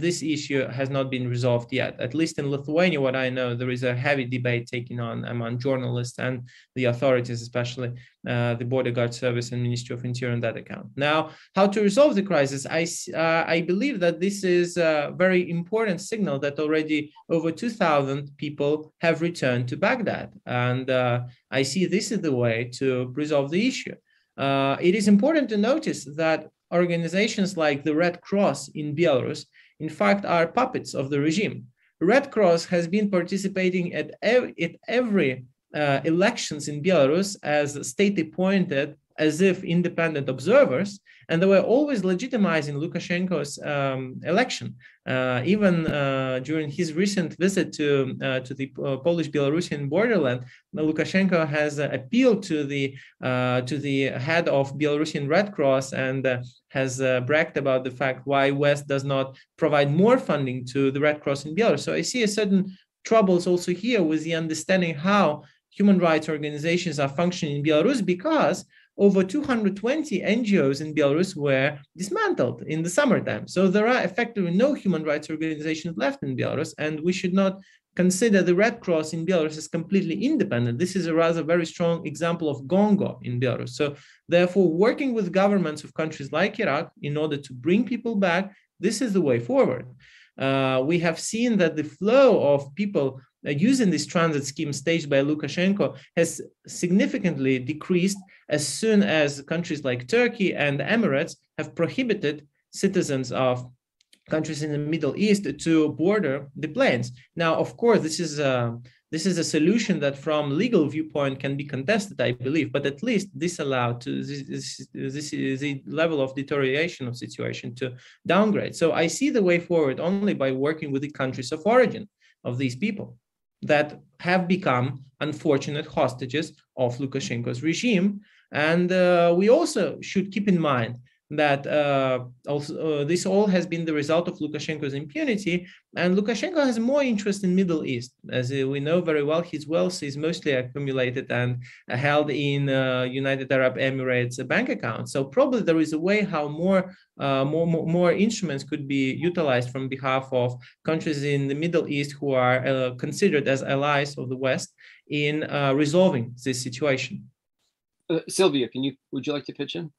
this issue has not been resolved yet. At least in Lithuania, what I know, there is a heavy debate taking on among journalists and the authorities, especially the border guard service and Ministry of Interior on that account. Now, how to resolve the crisis? I believe that this is a very important signal that already over 2,000 people have returned to Baghdad, and I see this is the way to resolve the issue. It is important to notice that organizations like the Red Cross in Belarus, in fact, are puppets of the regime. Red Cross has been participating at every elections in Belarus as state-appointed, as if independent observers, and they were always legitimizing Lukashenko's election. Even during his recent visit to the Polish-Belarusian borderland, Lukashenko has appealed to the head of Belarusian Red Cross and has bragged about the fact why West does not provide more funding to the Red Cross in Belarus. So I see a certain troubles also here with the understanding how human rights organizations are functioning in Belarus, because over 220 NGOs in Belarus were dismantled in the summertime. So there are effectively no human rights organizations left in Belarus, and we should not consider the Red Cross in Belarus as completely independent. This is a rather very strong example of Gongo in Belarus. So therefore, working with governments of countries like Iraq in order to bring people back, this is the way forward. We have seen that the flow of people using this transit scheme staged by Lukashenko has significantly decreased as soon as countries like Turkey and the Emirates have prohibited citizens of countries in the Middle East to border the planes. Now, of course, this is a solution that from legal viewpoint can be contested, I believe, but at least this allowed this is the level of deterioration of situation to downgrade. So I see the way forward only by working with the countries of origin of these people that have become unfortunate hostages of Lukashenko's regime. And we also should keep in mind that this all has been the result of Lukashenko's impunity, and Lukashenko has more interest in Middle East. As we know very well, his wealth is mostly accumulated and held in United Arab Emirates bank account. So probably there is a way how more instruments could be utilized from behalf of countries in the Middle East who are considered as allies of the West in resolving this situation. Sylwia, would you like to pitch in?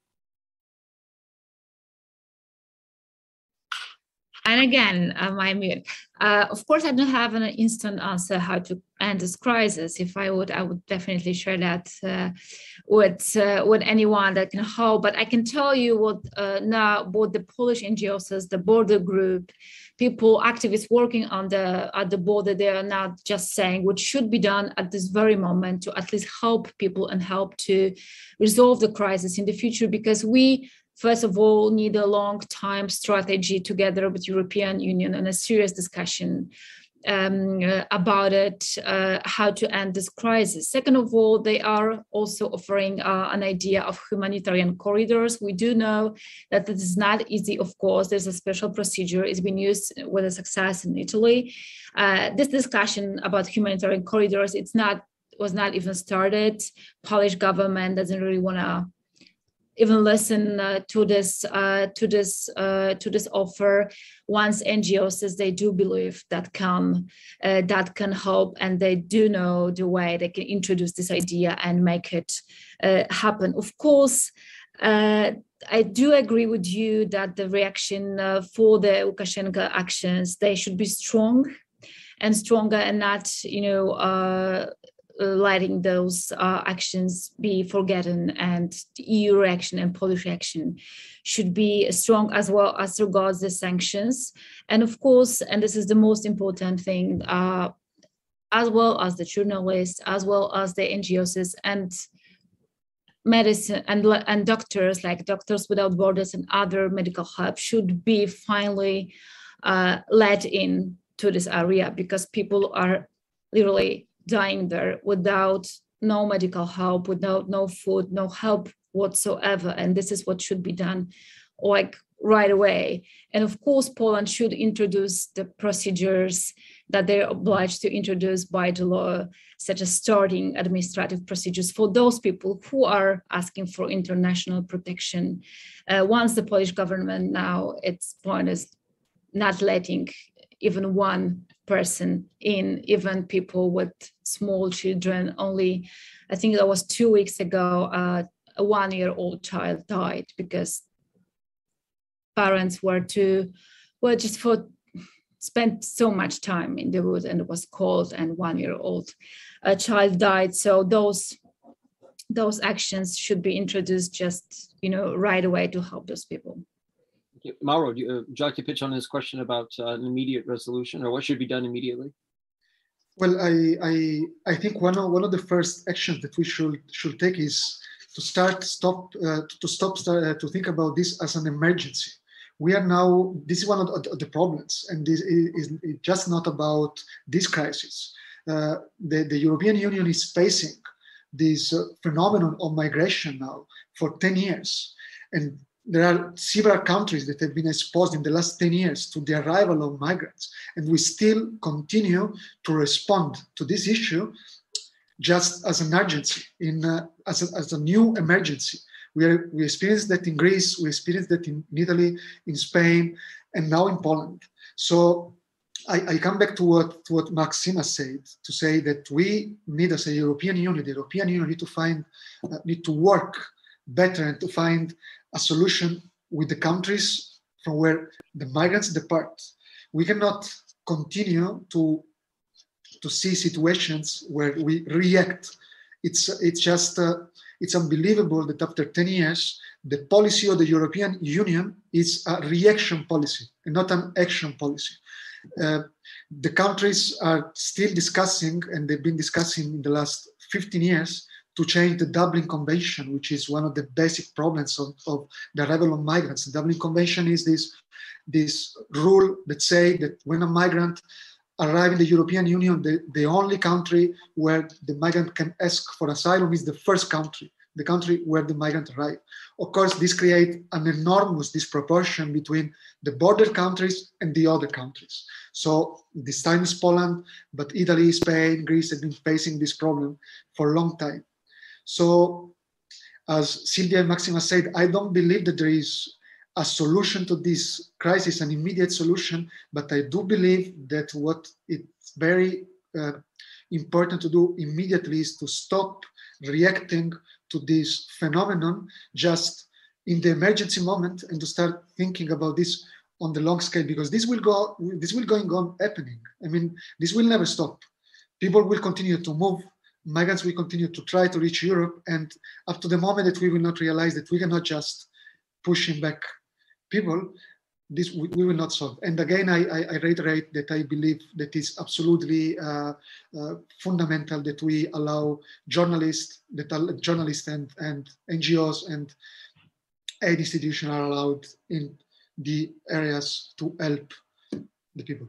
And again, my mute. Of course, I don't have an instant answer how to end this crisis. If I would, I would definitely share that with anyone that can help. But I can tell you what now both the Polish NGOs, the border group, people, activists working on at the border, they are now just saying what should be done at this very moment to at least help people and help to resolve the crisis in the future, because we, first of all, need a long-term strategy together with European Union and a serious discussion about it, how to end this crisis. Second of all, they are also offering an idea of humanitarian corridors. We do know that it is not easy, of course. There's a special procedure. It's been used with a success in Italy. This discussion about humanitarian corridors, was not even started. Polish government doesn't really want to even listen to this offer. Once NGOs, they do believe that can help, and they do know the way they can introduce this idea and make it happen. Of course, I do agree with you that the reaction for the Lukashenko actions, they should be strong and stronger, and not letting those actions be forgotten, and the EU reaction and Polish reaction should be strong as well as regards the sanctions. And of course, and this is the most important thing, as well as the journalists, as well as the NGOs and medicine and doctors, like Doctors Without Borders and other medical help, should be finally let in to this area, because people are literally dying there without no medical help, without no food, no help whatsoever. And this is what should be done, like right away. And of course, Poland should introduce the procedures that they're obliged to introduce by the law, such as starting administrative procedures for those people who are asking for international protection. Once the Polish government now, its point is not letting even one person in, even people with small children. Only, I think that was 2 weeks ago, a one-year-old child died because parents spent so much time in the woods, and it was cold, and one-year-old child died. So those actions should be introduced just right away to help those people. Mauro, do you like to pitch on his question about an immediate resolution, or what should be done immediately? Well, I think one of the first actions that we should take is to stop to think about this as an emergency. We are now, this is one of the problems, and this is just not about this crisis. The European Union is facing this phenomenon of migration now for 10 years, and there are several countries that have been exposed in the last 10 years to the arrival of migrants, and we still continue to respond to this issue just as an urgency, as a new emergency. We experienced that in Greece, we experienced that in Italy, in Spain, and now in Poland. So I come back to what Maksimas said, to say that we need, as a European Union, the European Union need to work better and to find a solution with the countries from where the migrants depart. We cannot continue to see situations where we react. It's unbelievable that after 10 years, the policy of the European Union is a reaction policy and not an action policy. The countries are still discussing, and they've been discussing in the last 15 years, to change the Dublin Convention, which is one of the basic problems of the arrival of migrants. The Dublin Convention is this rule that say that when a migrant arrive in the European Union, the only country where the migrant can ask for asylum is the first country, the country where the migrant arrived. Of course, this creates an enormous disproportion between the border countries and the other countries. So this time is Poland, but Italy, Spain, Greece have been facing this problem for a long time. So as Sylwia and Maksimas said, I don't believe that there is a solution to this crisis, an immediate solution, but I do believe that what it's very important to do immediately is to stop reacting to this phenomenon just in the emergency moment and to start thinking about this on the long scale, because this will go on happening. I mean, this will never stop. People will continue to move. Migrants will continue to try to reach Europe, and up to the moment that we will not realize that we cannot just pushing back people, this we will not solve. And again, I reiterate that I believe that it's absolutely fundamental that we allow journalists and NGOs and aid institutions are allowed in the areas to help the people.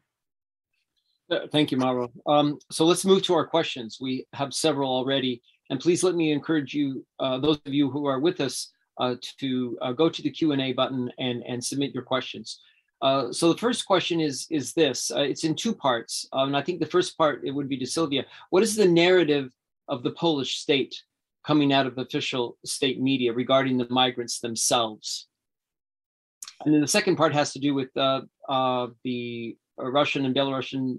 Thank you, Mauro. So let's move to our questions. We have several already, and please let me encourage you, those of you who are with us, to go to the Q&A button and submit your questions. So the first question is this. It's in two parts, and I think the first part, it would be to Sylwia. What is the narrative of the Polish state coming out of official state media regarding the migrants themselves? And then the second part has to do with the Russian and Belarusian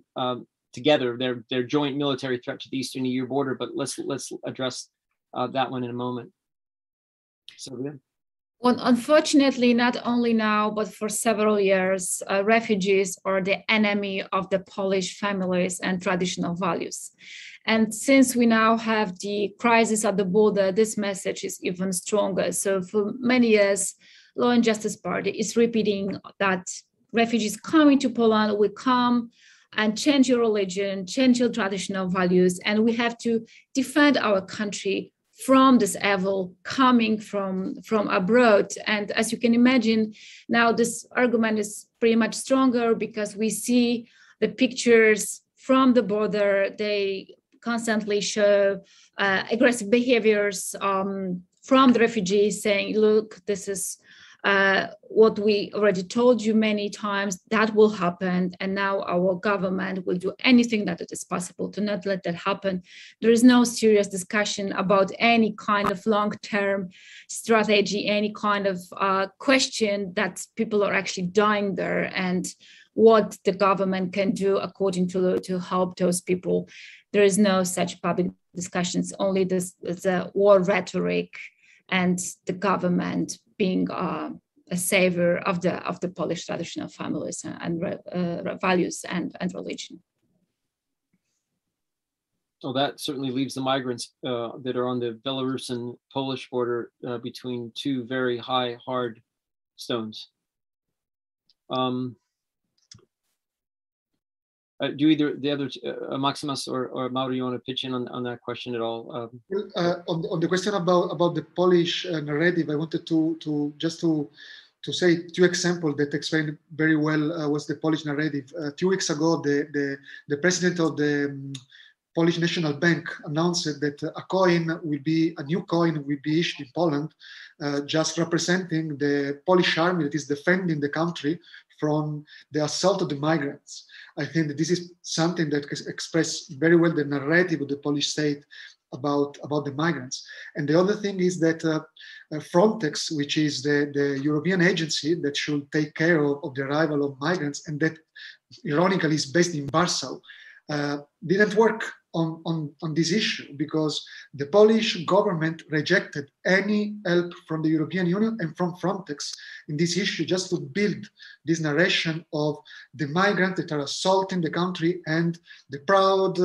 together, their joint military threat to the Eastern EU border, but let's address that one in a moment. Sylwia? Well, unfortunately, not only now, but for several years, refugees are the enemy of the Polish families and traditional values. And since we now have the crisis at the border, this message is even stronger. So for many years, Law and Justice Party is repeating that refugees coming to Poland will come and change your religion, change your traditional values, and we have to defend our country from this evil coming from abroad. And as you can imagine, now this argument is pretty much stronger because we see the pictures from the border. They constantly show aggressive behaviors from the refugees saying, look, this is what we already told you many times, that will happen, and now our government will do anything that it is possible to not let that happen. There is no serious discussion about any kind of long-term strategy, any kind of question that people are actually dying there and what the government can do according to law to help those people. There is no such public discussions, only the war rhetoric and the government being a savior of the Polish traditional families and values and religion. Well, that certainly leaves the migrants that are on the Belarusian Polish border between two very high, hard stones. Do either the other, Maksimas or Mauro, you want to pitch in on that question at all? On the question about the Polish narrative, I wanted to say two examples that explain very well what's the Polish narrative. 2 weeks ago, the president of the Polish National Bank announced that a new coin will be issued in Poland, just representing the Polish army that is defending the country from the assault of the migrants. I think that this is something that expresses very well the narrative of the Polish state about the migrants. And the other thing is that Frontex, which is the European agency that should take care of the arrival of migrants, and that ironically is based in Warsaw, didn't work on this issue because the Polish government rejected any help from the European Union and from Frontex in this issue, just to build this narration of the migrants that are assaulting the country and the proud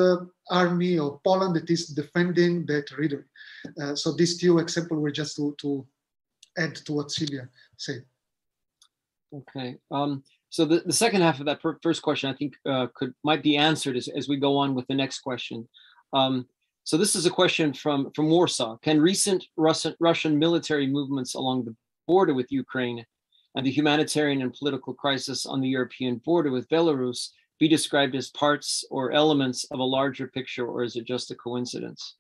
army of Poland that is defending that territory. So these two examples were just to add to what Sylwia said. Okay. So the second half of that first question, I think, might be answered as we go on with the next question. So this is a question from Warsaw. Can recent Russian military movements along the border with Ukraine and the humanitarian and political crisis on the European border with Belarus be described as parts or elements of a larger picture, or is it just a coincidence?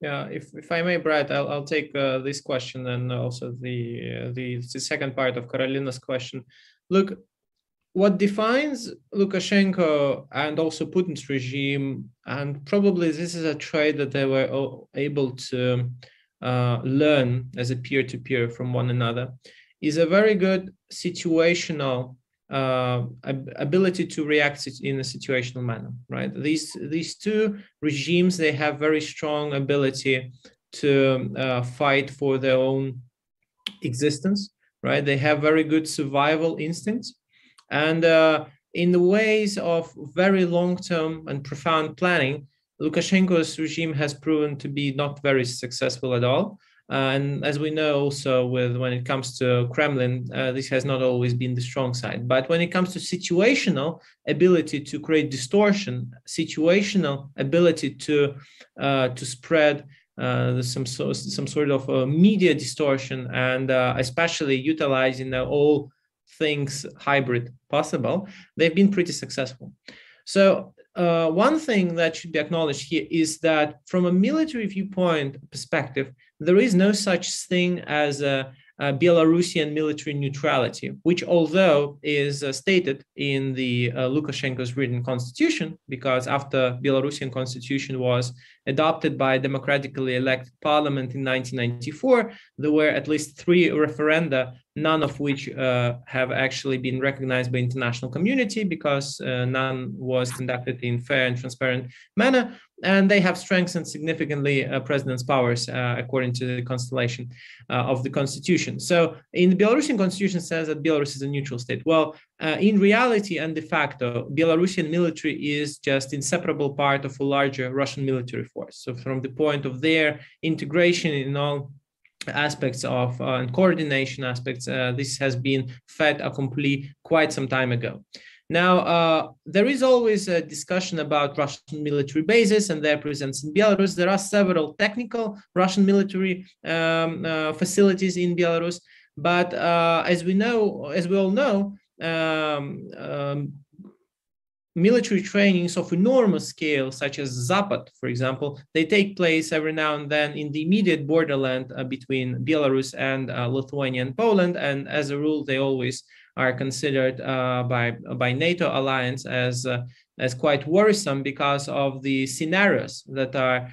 Yeah, if I may, Brad, I'll take this question and also the second part of Karolina's question. Look, what defines Lukashenko and also Putin's regime, and probably this is a trait that they were able to learn as a peer-to-peer from one another, is a very good situational ability to react in a situational manner, right? These two regimes, they have very strong ability to fight for their own existence, right? They have very good survival instincts. And in the ways of very long-term and profound planning, Lukashenko's regime has proven to be not very successful at all. And as we know also, when it comes to Kremlin, this has not always been the strong side. But when it comes to situational ability to create distortion, situational ability to spread some sort of media distortion, and especially utilizing all things hybrid possible, they've been pretty successful. So one thing that should be acknowledged here is that from a military viewpoint perspective, there is no such thing as a Belarusian military neutrality, which although is stated in the Lukashenko's written constitution, because after Belarusian constitution was adopted by democratically elected parliament in 1994, there were at least 3 referenda, none of which have actually been recognized by international community because none was conducted in fair and transparent manner. And they have strengthened significantly president's powers according to the constellation of the constitution. So in the Belarusian constitution says that Belarus is a neutral state. Well, in reality and de facto, Belarusian military is just inseparable part of a larger Russian military force. So from the point of their integration in all aspects of and coordination aspects, this has been fait accompli quite some time ago. Now, there is always a discussion about Russian military bases and their presence in Belarus. There are several technical Russian military facilities in Belarus. But as we all know, military trainings of enormous scale, such as Zapad, for example, they take place every now and then in the immediate borderland between Belarus and Lithuania and Poland. And as a rule, they always are considered by NATO alliance as quite worrisome because of the scenarios that are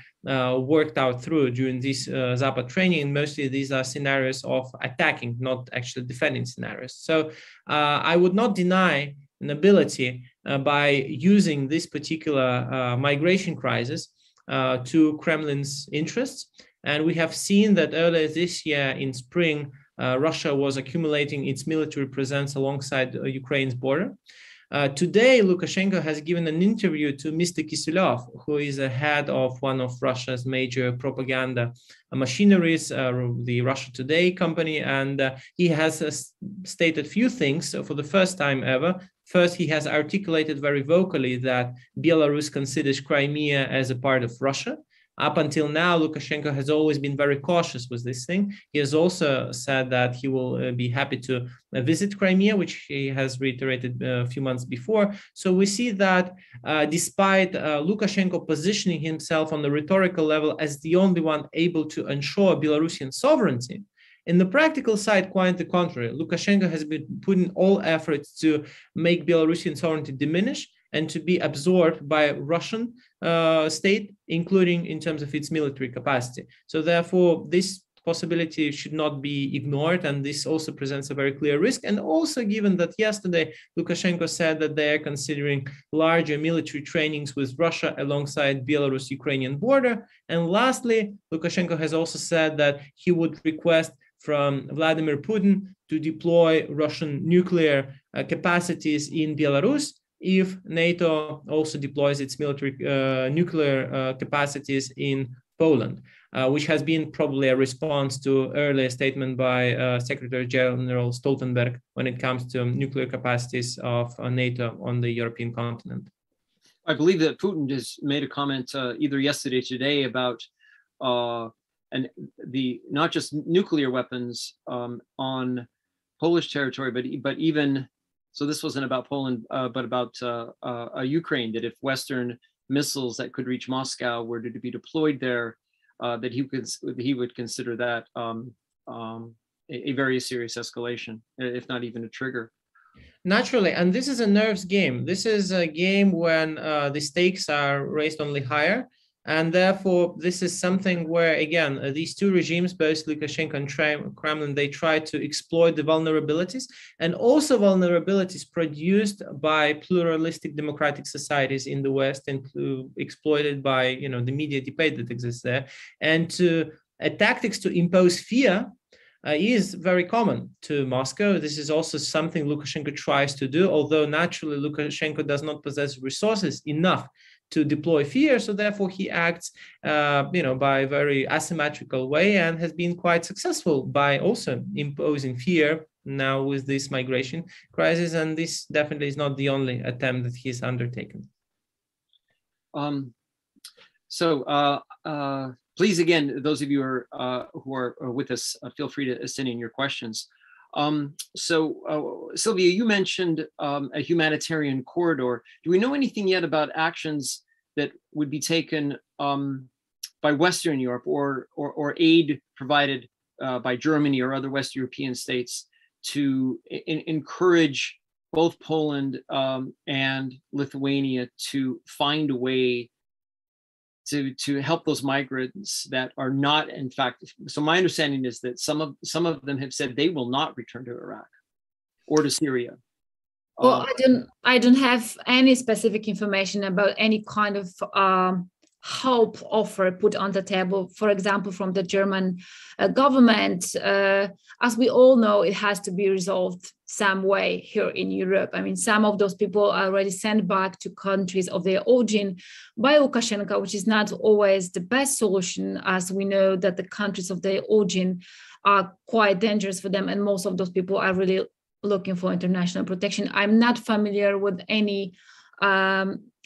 worked out through during this Zapad training. And mostly these are scenarios of attacking, not actually defending scenarios. So I would not deny an ability by using this particular migration crisis to Kremlin's interests. And we have seen that earlier this year in spring, Russia was accumulating its military presence alongside Ukraine's border. Today, Lukashenko has given an interview to Mr. Kislyov, who is a head of one of Russia's major propaganda machineries, the Russia Today company, and he has stated few things for the first time ever. First, he has articulated very vocally that Belarus considers Crimea as a part of Russia. Up until now, Lukashenko has always been very cautious with this thing. He has also said that he will be happy to visit Crimea, which he has reiterated a few months before. So we see that despite Lukashenko positioning himself on the rhetorical level as the only one able to ensure Belarusian sovereignty, in the practical side, quite the contrary. Lukashenko has been putting all efforts to make Belarusian sovereignty diminish and to be absorbed by Russian state, including in terms of its military capacity. So therefore, this possibility should not be ignored, and this also presents a very clear risk. And also, given that yesterday Lukashenko said that they are considering larger military trainings with Russia alongside Belarus-Ukrainian border. And lastly, Lukashenko has also said that he would request from Vladimir Putin to deploy Russian nuclear capacities in Belarus if NATO also deploys its military nuclear capacities in Poland, which has been probably a response to earlier statement by Secretary General Stoltenberg when it comes to nuclear capacities of NATO on the European continent. I believe that Putin has made a comment either yesterday or today about not just nuclear weapons on Polish territory, but even, so this wasn't about Poland, but about Ukraine, that if Western missiles that could reach Moscow were to be deployed there, that he would consider that a very serious escalation, if not even a trigger. Naturally, and this is a nerves game. This is a game when the stakes are raised only higher. And therefore, this is something where, again, these two regimes, both Lukashenko and Kremlin, they try to exploit the vulnerabilities, and also vulnerabilities produced by pluralistic democratic societies in the West and exploited by, the media debate that exists there. And tactics to impose fear is very common to Moscow. This is also something Lukashenko tries to do, although naturally Lukashenko does not possess resources enough to deploy fear, so therefore he acts, by a very asymmetrical way, and has been quite successful by also imposing fear now with this migration crisis. And this definitely is not the only attempt that he's undertaken. Please, again, those of you who are with us, feel free to send in your questions. Sylwia, you mentioned a humanitarian corridor. Do we know anything yet about actions that would be taken by Western Europe or aid provided by Germany or other West European states to encourage both Poland and Lithuania to find a way to help those migrants that are not, in fact, so my understanding is that some of them have said they will not return to Iraq or to Syria. Well, I don't have any specific information about any kind of help offer put on the table, for example, from the German government. As we all know, it has to be resolved some way here in Europe. I mean, some of those people are already sent back to countries of their origin by Lukashenko, which is not always the best solution, as we know that the countries of their origin are quite dangerous for them, and most of those people are really looking for international protection. I'm not familiar with any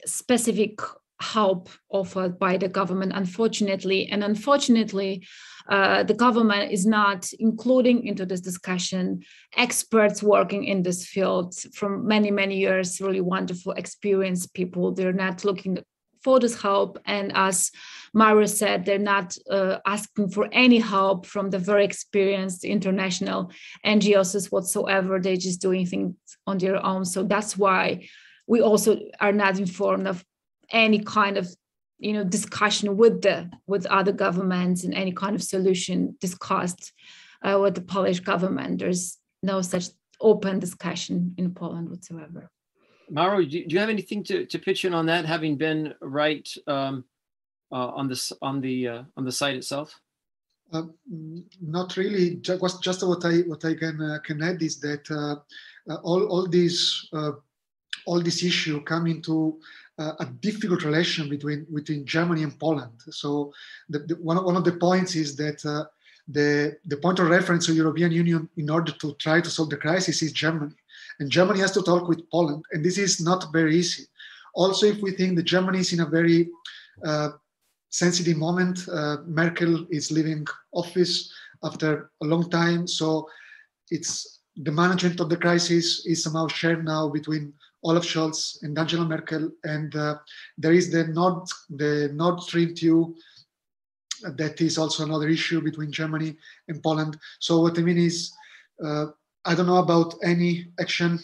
specific help offered by the government, unfortunately. And unfortunately, the government is not including into this discussion experts working in this field from many, many years, really wonderful, experienced people. They're not looking for this help. And as Mauro said, they're not asking for any help from the very experienced international NGOs whatsoever. They're just doing things on their own. So that's why we also are not informed of any kind of discussion with other governments and any kind of solution discussed with the Polish government. There's no such open discussion in Poland whatsoever. Mauro, do you have anything to pitch in on that, having been right on the site itself? Not really. Just what I can add is that all this issue come into a difficult relation between Germany and Poland. So one of the points is that the point of reference of European Union in order to try to solve the crisis is Germany, and Germany has to talk with Poland, and this is not very easy. Also, if we think that Germany is in a very sensitive moment, Merkel is leaving office after a long time, so it's the management of the crisis is somehow shared now between Olaf Scholz and Angela Merkel, and there is the Nord Stream 2 that is also another issue between Germany and Poland. So what I mean is, I don't know about any action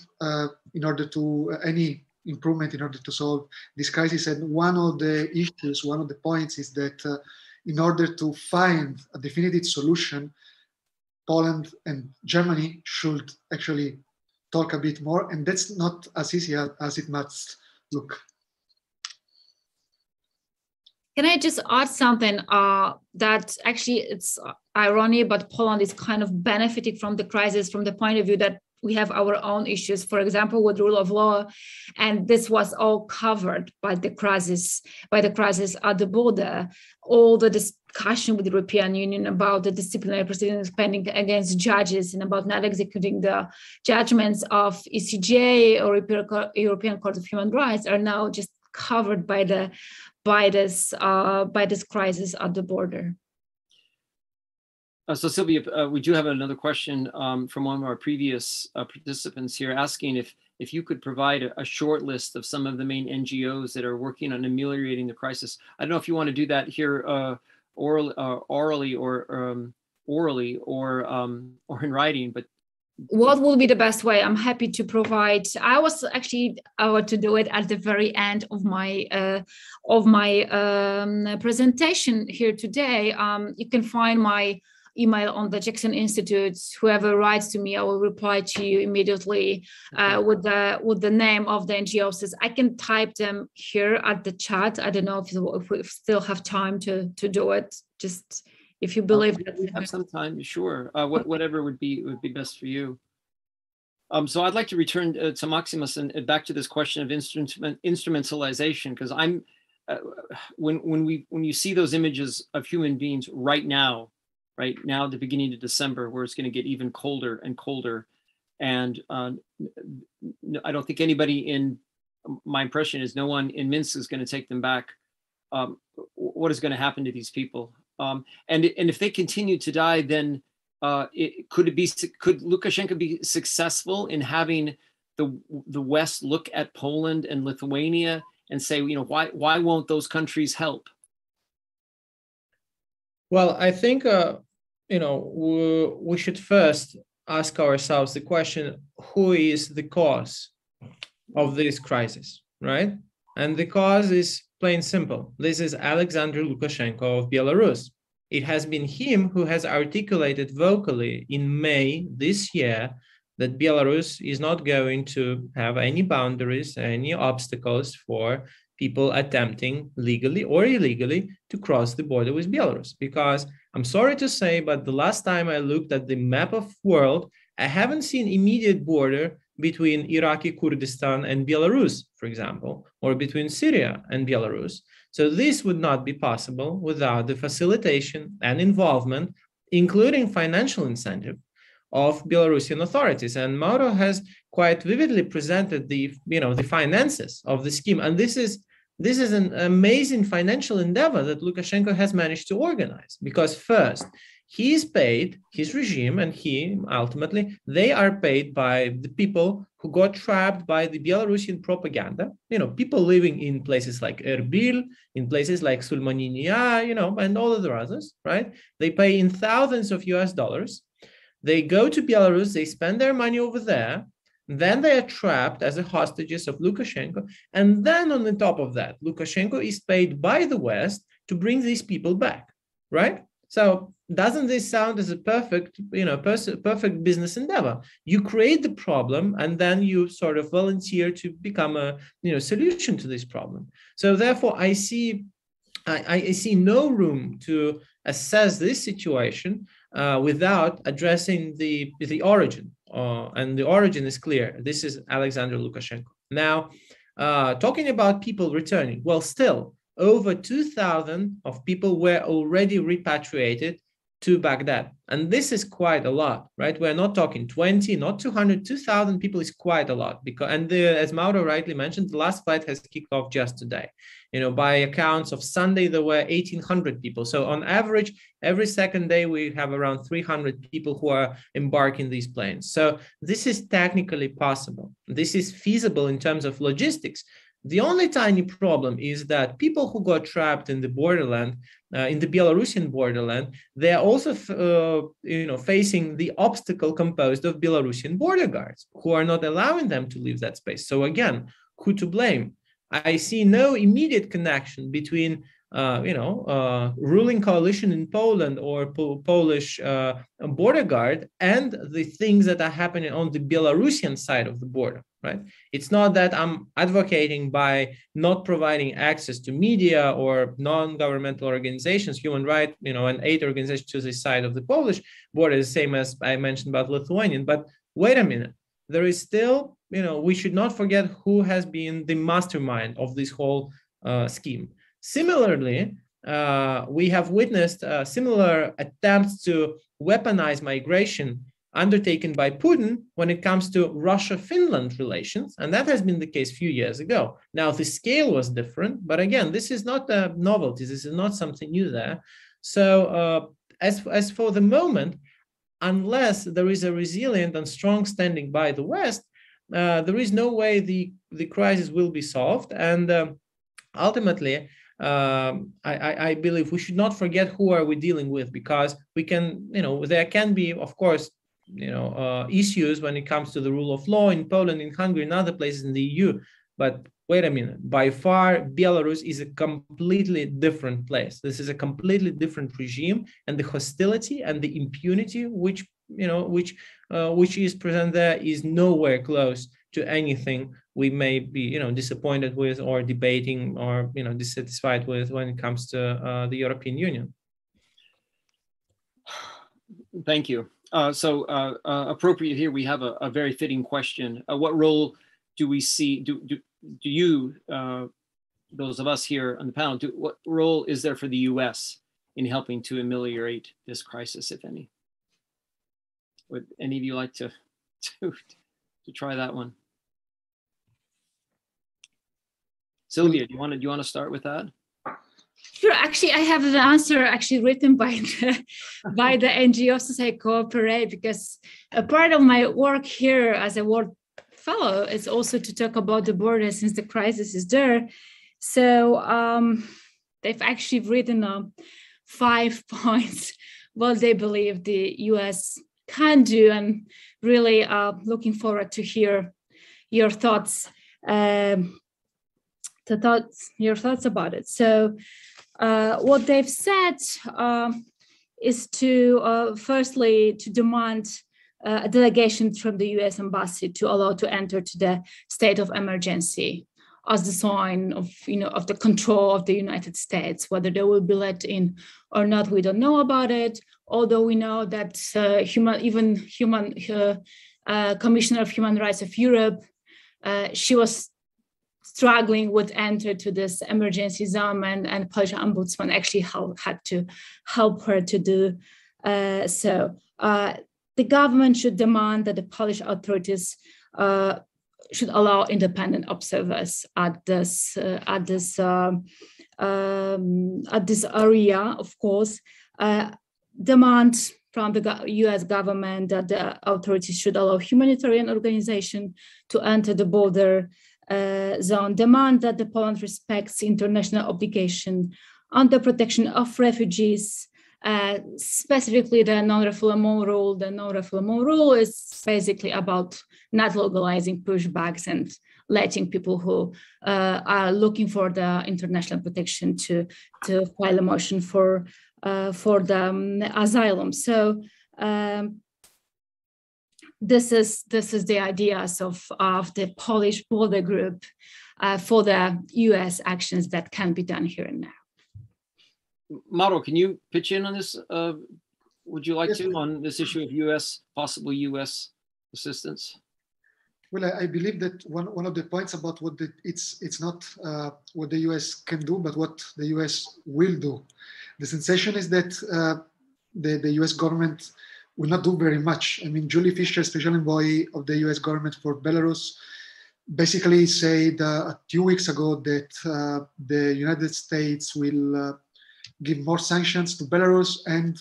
in order to any improvement in order to solve this crisis. And one of the issues, one of the points is that in order to find a definitive solution, Poland and Germany should actually talk a bit more, and that's not as easy as it must look. Can I just add something that actually it's irony, but Poland is kind of benefiting from the crisis from the point of view that we have our own issues, for example, with rule of law, and this was all covered by the crisis at the border. All the discussion with the European Union about the disciplinary proceedings pending against judges and about not executing the judgments of ECJ or European Court of Human Rights are now just covered by the by this crisis at the border. So Sylwia, we do have another question from one of our previous participants here asking if you could provide a short list of some of the main NGOs that are working on ameliorating the crisis. I don't know if you want to do that here orally or in writing, but what will be the best way? I'm happy to provide. I was actually about to do it at the very end of my presentation here today. You can find my email on the Jackson Institute. Whoever writes to me, I will reply to you immediately with the name of the NGOs. I can type them here at the chat. I don't know if we still have time to do it. Just if you believe that we have some time, sure. Whatever would be best for you. So I'd like to return to Maksimas and back to this question of instrumentalization, because I'm when you see those images of human beings right now. Right now, the beginning of December, where it's going to get even colder and colder. And I don't think anybody in, my impression is no one in Minsk is going to take them back. What is going to happen to these people? And if they continue to die, then could Lukashenko be successful in having the West look at Poland and Lithuania and say, you know, why won't those countries help? Well, I think, you know, we should first ask ourselves the question, who is the cause of this crisis, right? And the cause is plain simple. This is Alexander Lukashenko of Belarus. It has been him who has articulated vocally in May this year that Belarus is not going to have any boundaries, any obstacles for people attempting legally or illegally to cross the border with Belarus. Because I'm sorry to say, but the last time I looked at the map of the world, I haven't seen immediate border between Iraqi Kurdistan and Belarus, for example, or between Syria and Belarus. So this would not be possible without the facilitation and involvement, including financial incentive, of Belarusian authorities. And Mauro has quite vividly presented the, you know, the finances of the scheme. And this is an amazing financial endeavor that Lukashenko has managed to organize, because first, he is paid, his regime and he ultimately, they are paid by the people who got trapped by the Belarusian propaganda, you know, people living in places like Erbil, in places like Sulmaninia, you know, and all of the others, right? They pay in thousands of US dollars. They go to Belarus, they spend their money over there, then they are trapped as the hostages of Lukashenko. And then on the top of that, Lukashenko is paid by the West to bring these people back, right? So doesn't this sound as a perfect, you know, perfect business endeavor? You create the problem and then you sort of volunteer to become a, you know, solution to this problem. So therefore I see no room to assess this situation without addressing the origin, and the origin is clear. This is Alexander Lukashenko. Now, talking about people returning, well, still, over 2,000 of people were already repatriated to Baghdad, and this is quite a lot, right? We're not talking 20, not 200, 2,000 people is quite a lot, because, and as Mauro rightly mentioned, the last flight has kicked off just today. You know, by accounts of Sunday, there were 1,800 people. So on average, every second day, we have around 300 people who are embarking these planes. So this is technically possible. This is feasible in terms of logistics. The only tiny problem is that people who got trapped in the borderland, in the Belarusian borderland, they are also, you know, facing the obstacle composed of Belarusian border guards who are not allowing them to leave that space. So again, who to blame. I see no immediate connection between ruling coalition in Poland or Polish border guard and the things that are happening on the Belarusian side of the border, right? It's not that I'm advocating by not providing access to media or non-governmental organizations, human rights, and aid organizations to the side of the Polish border, the same as I mentioned about Lithuanian. But wait a minute, there is still, we should not forget who has been the mastermind of this whole scheme. Similarly, we have witnessed similar attempts to weaponize migration undertaken by Putin when it comes to Russia-Finland relations, and that has been the case a few years ago. Now, the scale was different, but again, this is not a novelty. This is not something new there. So as for the moment, unless there is a resilient and strong standing by the West, there is no way the crisis will be solved. And ultimately, I believe we should not forget who are we dealing with, because we can, there can be, of course, issues when it comes to the rule of law in Poland, in Hungary, and other places in the EU. But wait a minute, by far, Belarus is a completely different place. This is a completely different regime, and the hostility and the impunity which is present there is nowhere close to anything we may be, disappointed with or debating or, dissatisfied with when it comes to the European Union. Thank you. Appropriate here, we have a very fitting question. What role do we see, do you, those of us here on the panel, what role is there for the US in helping to ameliorate this crisis, if any? Would any of you like to try that one? Sylwia, do you want to start with that? Sure. Actually, I have an answer actually written by the NGOs that I cooperate, because a part of my work here as a world fellow is also to talk about the border since the crisis is there. So they've actually written 5 points what they believe the U.S. can do, and really looking forward to hear your thoughts. Your thoughts about it. So what they've said is to firstly to demand a delegation from the US embassy to allow to enter to the state of emergency as the sign of of the control of the United States. Whether they will be let in or not, we don't know about it, although we know that Commissioner of Human Rights of Europe, she was struggling with enter to this emergency zone, and Polish ombudsman actually had to help her to do so. The government should demand that the Polish authorities should allow independent observers at this area. Of course, demand from the US government that the authorities should allow humanitarian organizations to enter the border zone, demand that the Poland respects international obligation on the protection of refugees, specifically the non-refoulement rule. The non-refoulement rule is basically about not legalizing pushbacks and letting people who are looking for the international protection to file a motion for the asylum. So This is the ideas of the Polish border group for the US actions that can be done here and now. Mauro, can you pitch in on this? Would you like to on this issue of US, possible US assistance? Well, I believe that one of the points about what it's not what the US can do, but what the US will do. The sensation is that the US government will not do very much. I mean, Julie Fisher, special envoy of the US government for Belarus, basically said a few weeks ago that the United States will give more sanctions to Belarus, and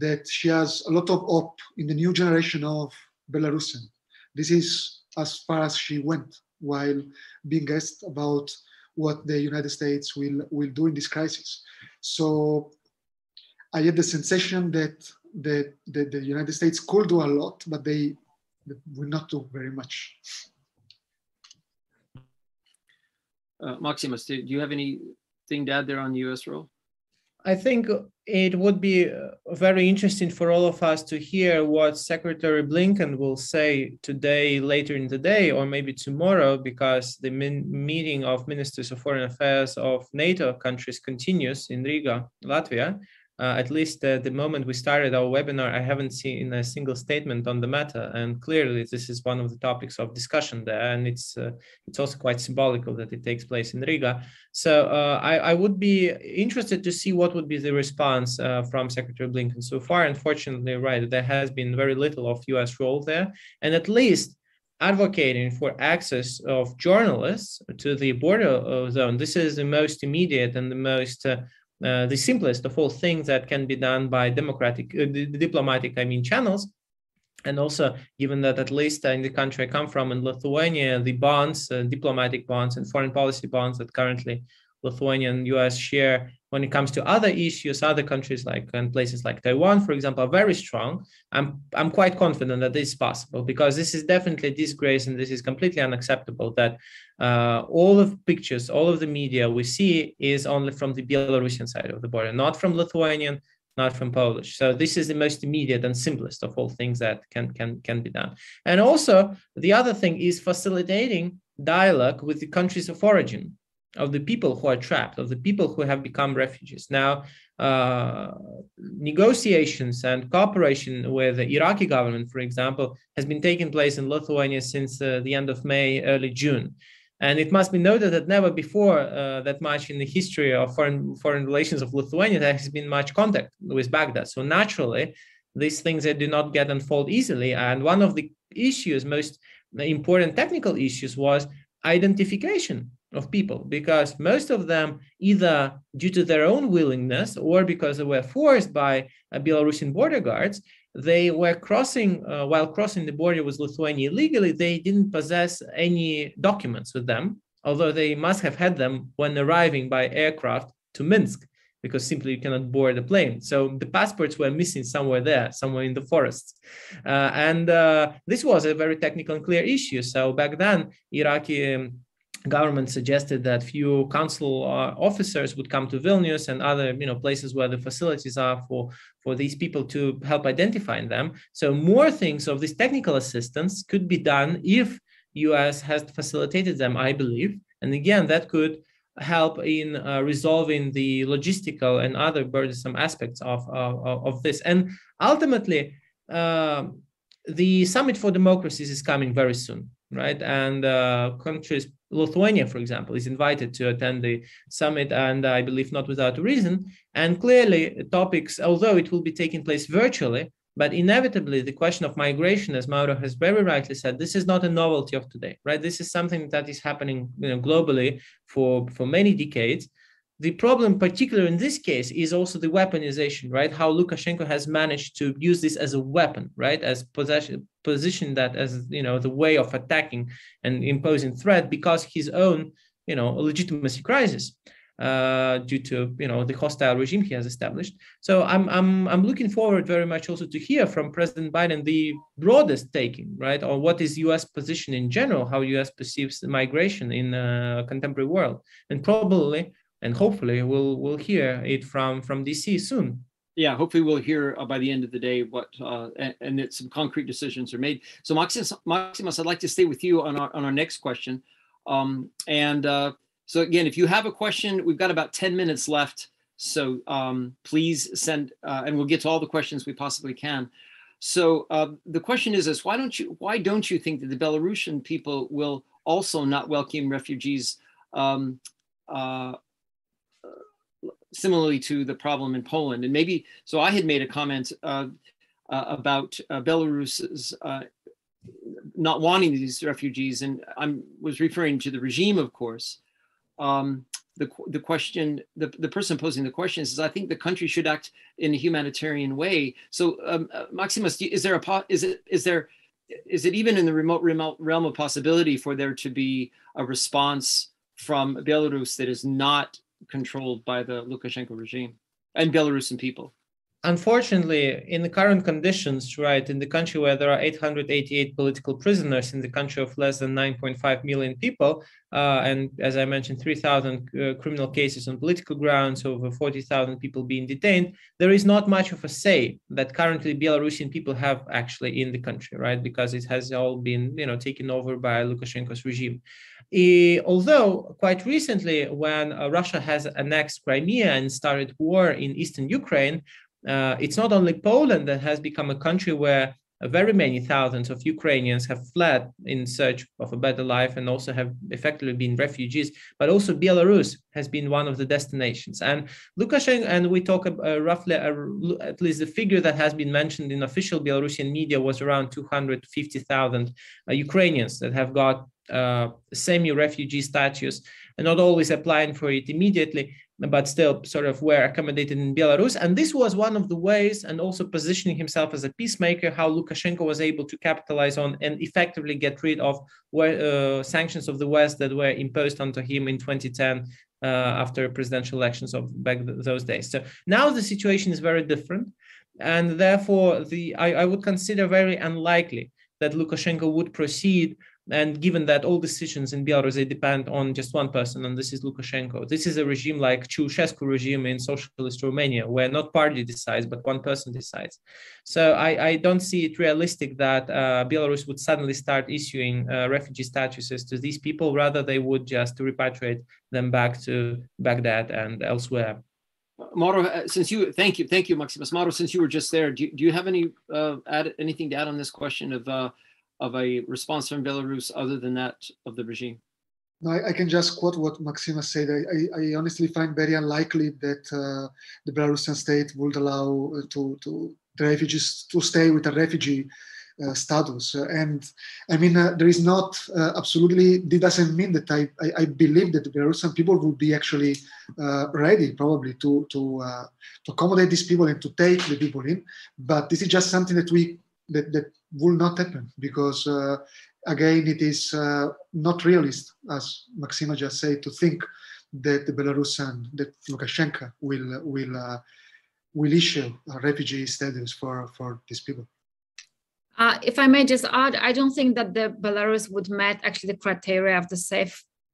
that she has a lot of hope in the new generation of Belarusians. This is as far as she went while being asked about what the United States will do in this crisis. So I had the sensation that the United States could do a lot, but they will not do very much. Maksimas, do you have anything to add there on the US role? I think it would be very interesting for all of us to hear what Secretary Blinken will say today, later in the day, or maybe tomorrow, because the meeting of ministers of foreign affairs of NATO countries continues in Riga, Latvia. At least the moment we started our webinar, I haven't seen a single statement on the matter. And clearly, this is one of the topics of discussion there. And it's also quite symbolical that it takes place in Riga. So I would be interested to see what would be the response from Secretary Blinken so far. Unfortunately, right, there has been very little of US role there. And at least advocating for access of journalists to the border zone, this is the most immediate and the most... the simplest of all things that can be done by diplomatic channels. And also, given that at least in the country I come from, in Lithuania, the bonds, diplomatic bonds and foreign policy bonds that currently Lithuania and US share when it comes to other issues, other countries like and places like Taiwan, for example, are very strong. I'm quite confident that this is possible, because this is definitely a disgrace and this is completely unacceptable that all of the pictures, all of the media we see is only from the Belarusian side of the border, not from Lithuanian, not from Polish. So this is the most immediate and simplest of all things that can be done. And also the other thing is facilitating dialogue with the countries of origin of the people who are trapped, of the people who have become refugees. Now, negotiations and cooperation with the Iraqi government, for example, has been taking place in Lithuania since the end of May, early June. And it must be noted that never before that much in the history of foreign relations of Lithuania, there has been much contact with Baghdad. So naturally, these things do not get unfold easily. And one of the issues, most important technical issues, was identification of people, because most of them, either due to their own willingness or because they were forced by Belarusian border guards, they were crossing, while crossing the border with Lithuania illegally, they didn't possess any documents with them, although they must have had them when arriving by aircraft to Minsk, because simply you cannot board a plane. So the passports were missing somewhere there, somewhere in the forests. And this was a very technical and clear issue. So back then, Iraqi government suggested that few consul officers would come to Vilnius and other places where the facilities are for these people to help identifying them. So more things of this technical assistance could be done if US has facilitated them, I believe. And again, that could help in resolving the logistical and other burdensome aspects of this. And ultimately, the Summit for Democracies is coming very soon, right? And countries, Lithuania, for example, is invited to attend the summit, and I believe not without a reason. And clearly topics, although it will be taking place virtually, but inevitably the question of migration, as Mauro has very rightly said, this is not a novelty of today, right? This is something that is happening globally for many decades. The problem, particularly in this case, is also the weaponization, right? How Lukashenko has managed to use this as a weapon, right? As position that as the way of attacking and imposing threat, because his own legitimacy crisis due to the hostile regime he has established. So I'm looking forward very much also to hear from President Biden the broadest taking, right? Or what is U.S. position in general? How U.S. perceives the migration in the contemporary world, and probably. And hopefully we'll hear it from DC soon. Yeah, hopefully we'll hear by the end of the day what and that some concrete decisions are made. So Maksimas, I'd like to stay with you on our next question. So again, if you have a question, we've got about 10 minutes left. So please send, and we'll get to all the questions we possibly can. So the question is this: why don't you think that the Belarusian people will also not welcome refugees? Similarly to the problem in Poland, and maybe so. I had made a comment about Belarus's not wanting these refugees, and I was referring to the regime, of course. The question, the person posing the question is, I think the country should act in a humanitarian way. So, Maksimas, is it even in the remote realm of possibility for there to be a response from Belarus that is not controlled by the Lukashenko regime and Belarusian people? Unfortunately, in the current conditions, right, in the country where there are 888 political prisoners in the country of less than 9.5 million people, and as I mentioned, 3,000 criminal cases on political grounds, over 40,000 people being detained, there is not much of a say that currently Belarusian people have actually in the country, right, because it has all been, you know, taken over by Lukashenko's regime. Although quite recently, when Russia has annexed Crimea and started war in eastern Ukraine, it's not only Poland that has become a country where very many thousands of Ukrainians have fled in search of a better life and also have effectively been refugees, but also Belarus has been one of the destinations. And Lukashenko, and we talk roughly, at least the figure that has been mentioned in official Belarusian media was around 250,000 Ukrainians that have got semi-refugee status, and not always applying for it immediately, but still sort of were accommodated in Belarus. And this was one of the ways, and also positioning himself as a peacemaker, how Lukashenko was able to capitalize on and effectively get rid of sanctions of the West that were imposed onto him in 2010 after presidential elections of back those days. So now the situation is very different. And therefore, I would consider very unlikely that Lukashenko would proceed. And given that all decisions in Belarus, they depend on just one person, and this is Lukashenko. This is a regime like Ceausescu regime in socialist Romania, where not party decides, but one person decides. So I don't see it realistic that Belarus would suddenly start issuing refugee statuses to these people. Rather, they would just repatriate them back to Baghdad and elsewhere. Mauro, thank you, Maksimas. Mauro, since you were just there, do you have anything to add on this question of a response from Belarus other than that of the regime? No, I can just quote what Maksimas said. I honestly find very unlikely that the Belarusian state would allow the refugees to stay with a refugee status. And I mean, there is not absolutely, it doesn't mean that I believe that the Belarusian people would be actually ready probably to accommodate these people and to take the people in. But this is just something that will not happen because, again, it is not realist, as Maksima just said, to think that that Lukashenko will issue a refugee status for these people. If I may just add, I don't think that the Belarus would met actually the criteria of the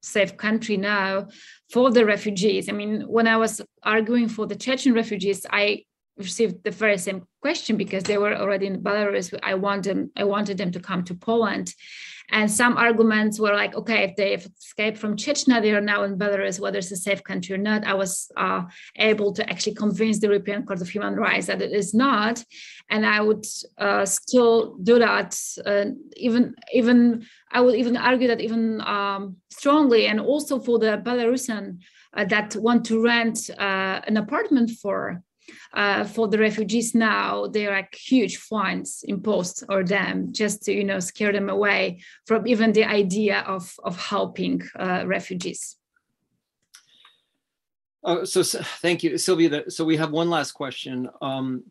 safe country now for the refugees. I mean, when I was arguing for the Chechen refugees, I received the very same question because they were already in Belarus. I wanted them to come to Poland. And some arguments were like, okay, if they escaped from Chechnya, they are now in Belarus, whether it's a safe country or not. I was able to actually convince the European Court of Human Rights that it is not. And I would still do that. I would even argue that even strongly, and also for the Belarusian that want to rent an apartment for the refugees now, there are like huge fines imposed on them just to, scare them away from even the idea of helping refugees. So thank you, Sylwia. So we have one last question.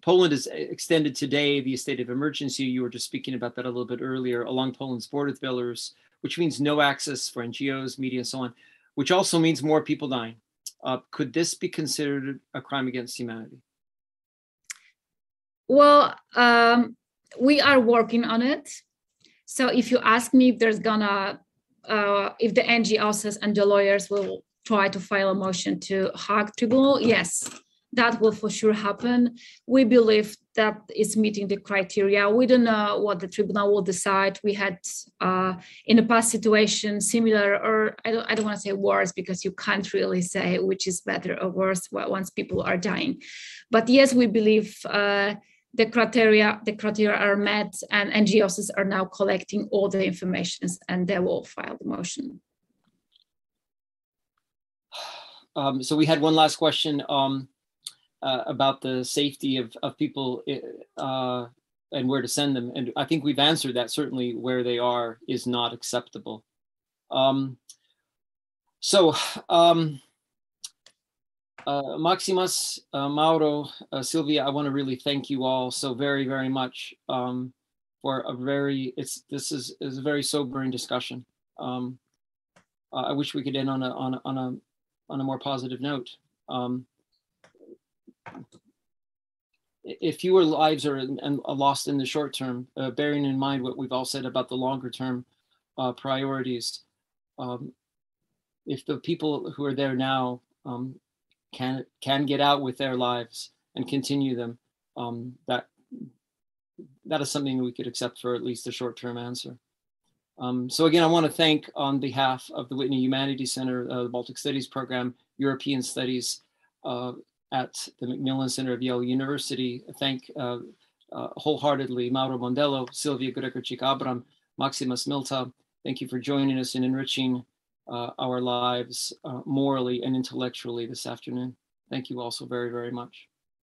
Poland has extended today the state of emergency. You were just speaking about that a little bit earlier along Poland's border with Belarus, which means no access for NGOs, media, and so on, which also means more people dying. Could this be considered a crime against humanity? Well, we are working on it. So if you ask me if if the NGOs and the lawyers will try to file a motion to Hague Tribunal, yes, that will for sure happen. We believe that it's meeting the criteria. We don't know what the tribunal will decide. We had in the past situation similar, or I don't want to say worse because you can't really say which is better or worse once people are dying. But yes, we believe the criteria are met, and NGOs are now collecting all the information, and they will file the motion. So we had one last question. About the safety of people and where to send them. And I think we've answered that. Certainly where they are is not acceptable. Maksimas, Mauro, Sylwia, I want to really thank you all so very, very much for a very, this is a very sobering discussion. I wish we could end on a more positive note. if your lives are lost in the short term, bearing in mind what we've all said about the longer term priorities, if the people who are there now can get out with their lives and continue them, that is something we could accept for at least a short-term answer. So again, I want to thank, on behalf of the Whitney Humanities Center, the Baltic Studies Program, European Studies at the MacMillan Center of Yale University, thank wholeheartedly Mauro Mondello, Sylwia Gregorczyk-Abram, Maksimas Milta. Thank you for joining us in enriching our lives morally and intellectually this afternoon. Thank you all so very, very much.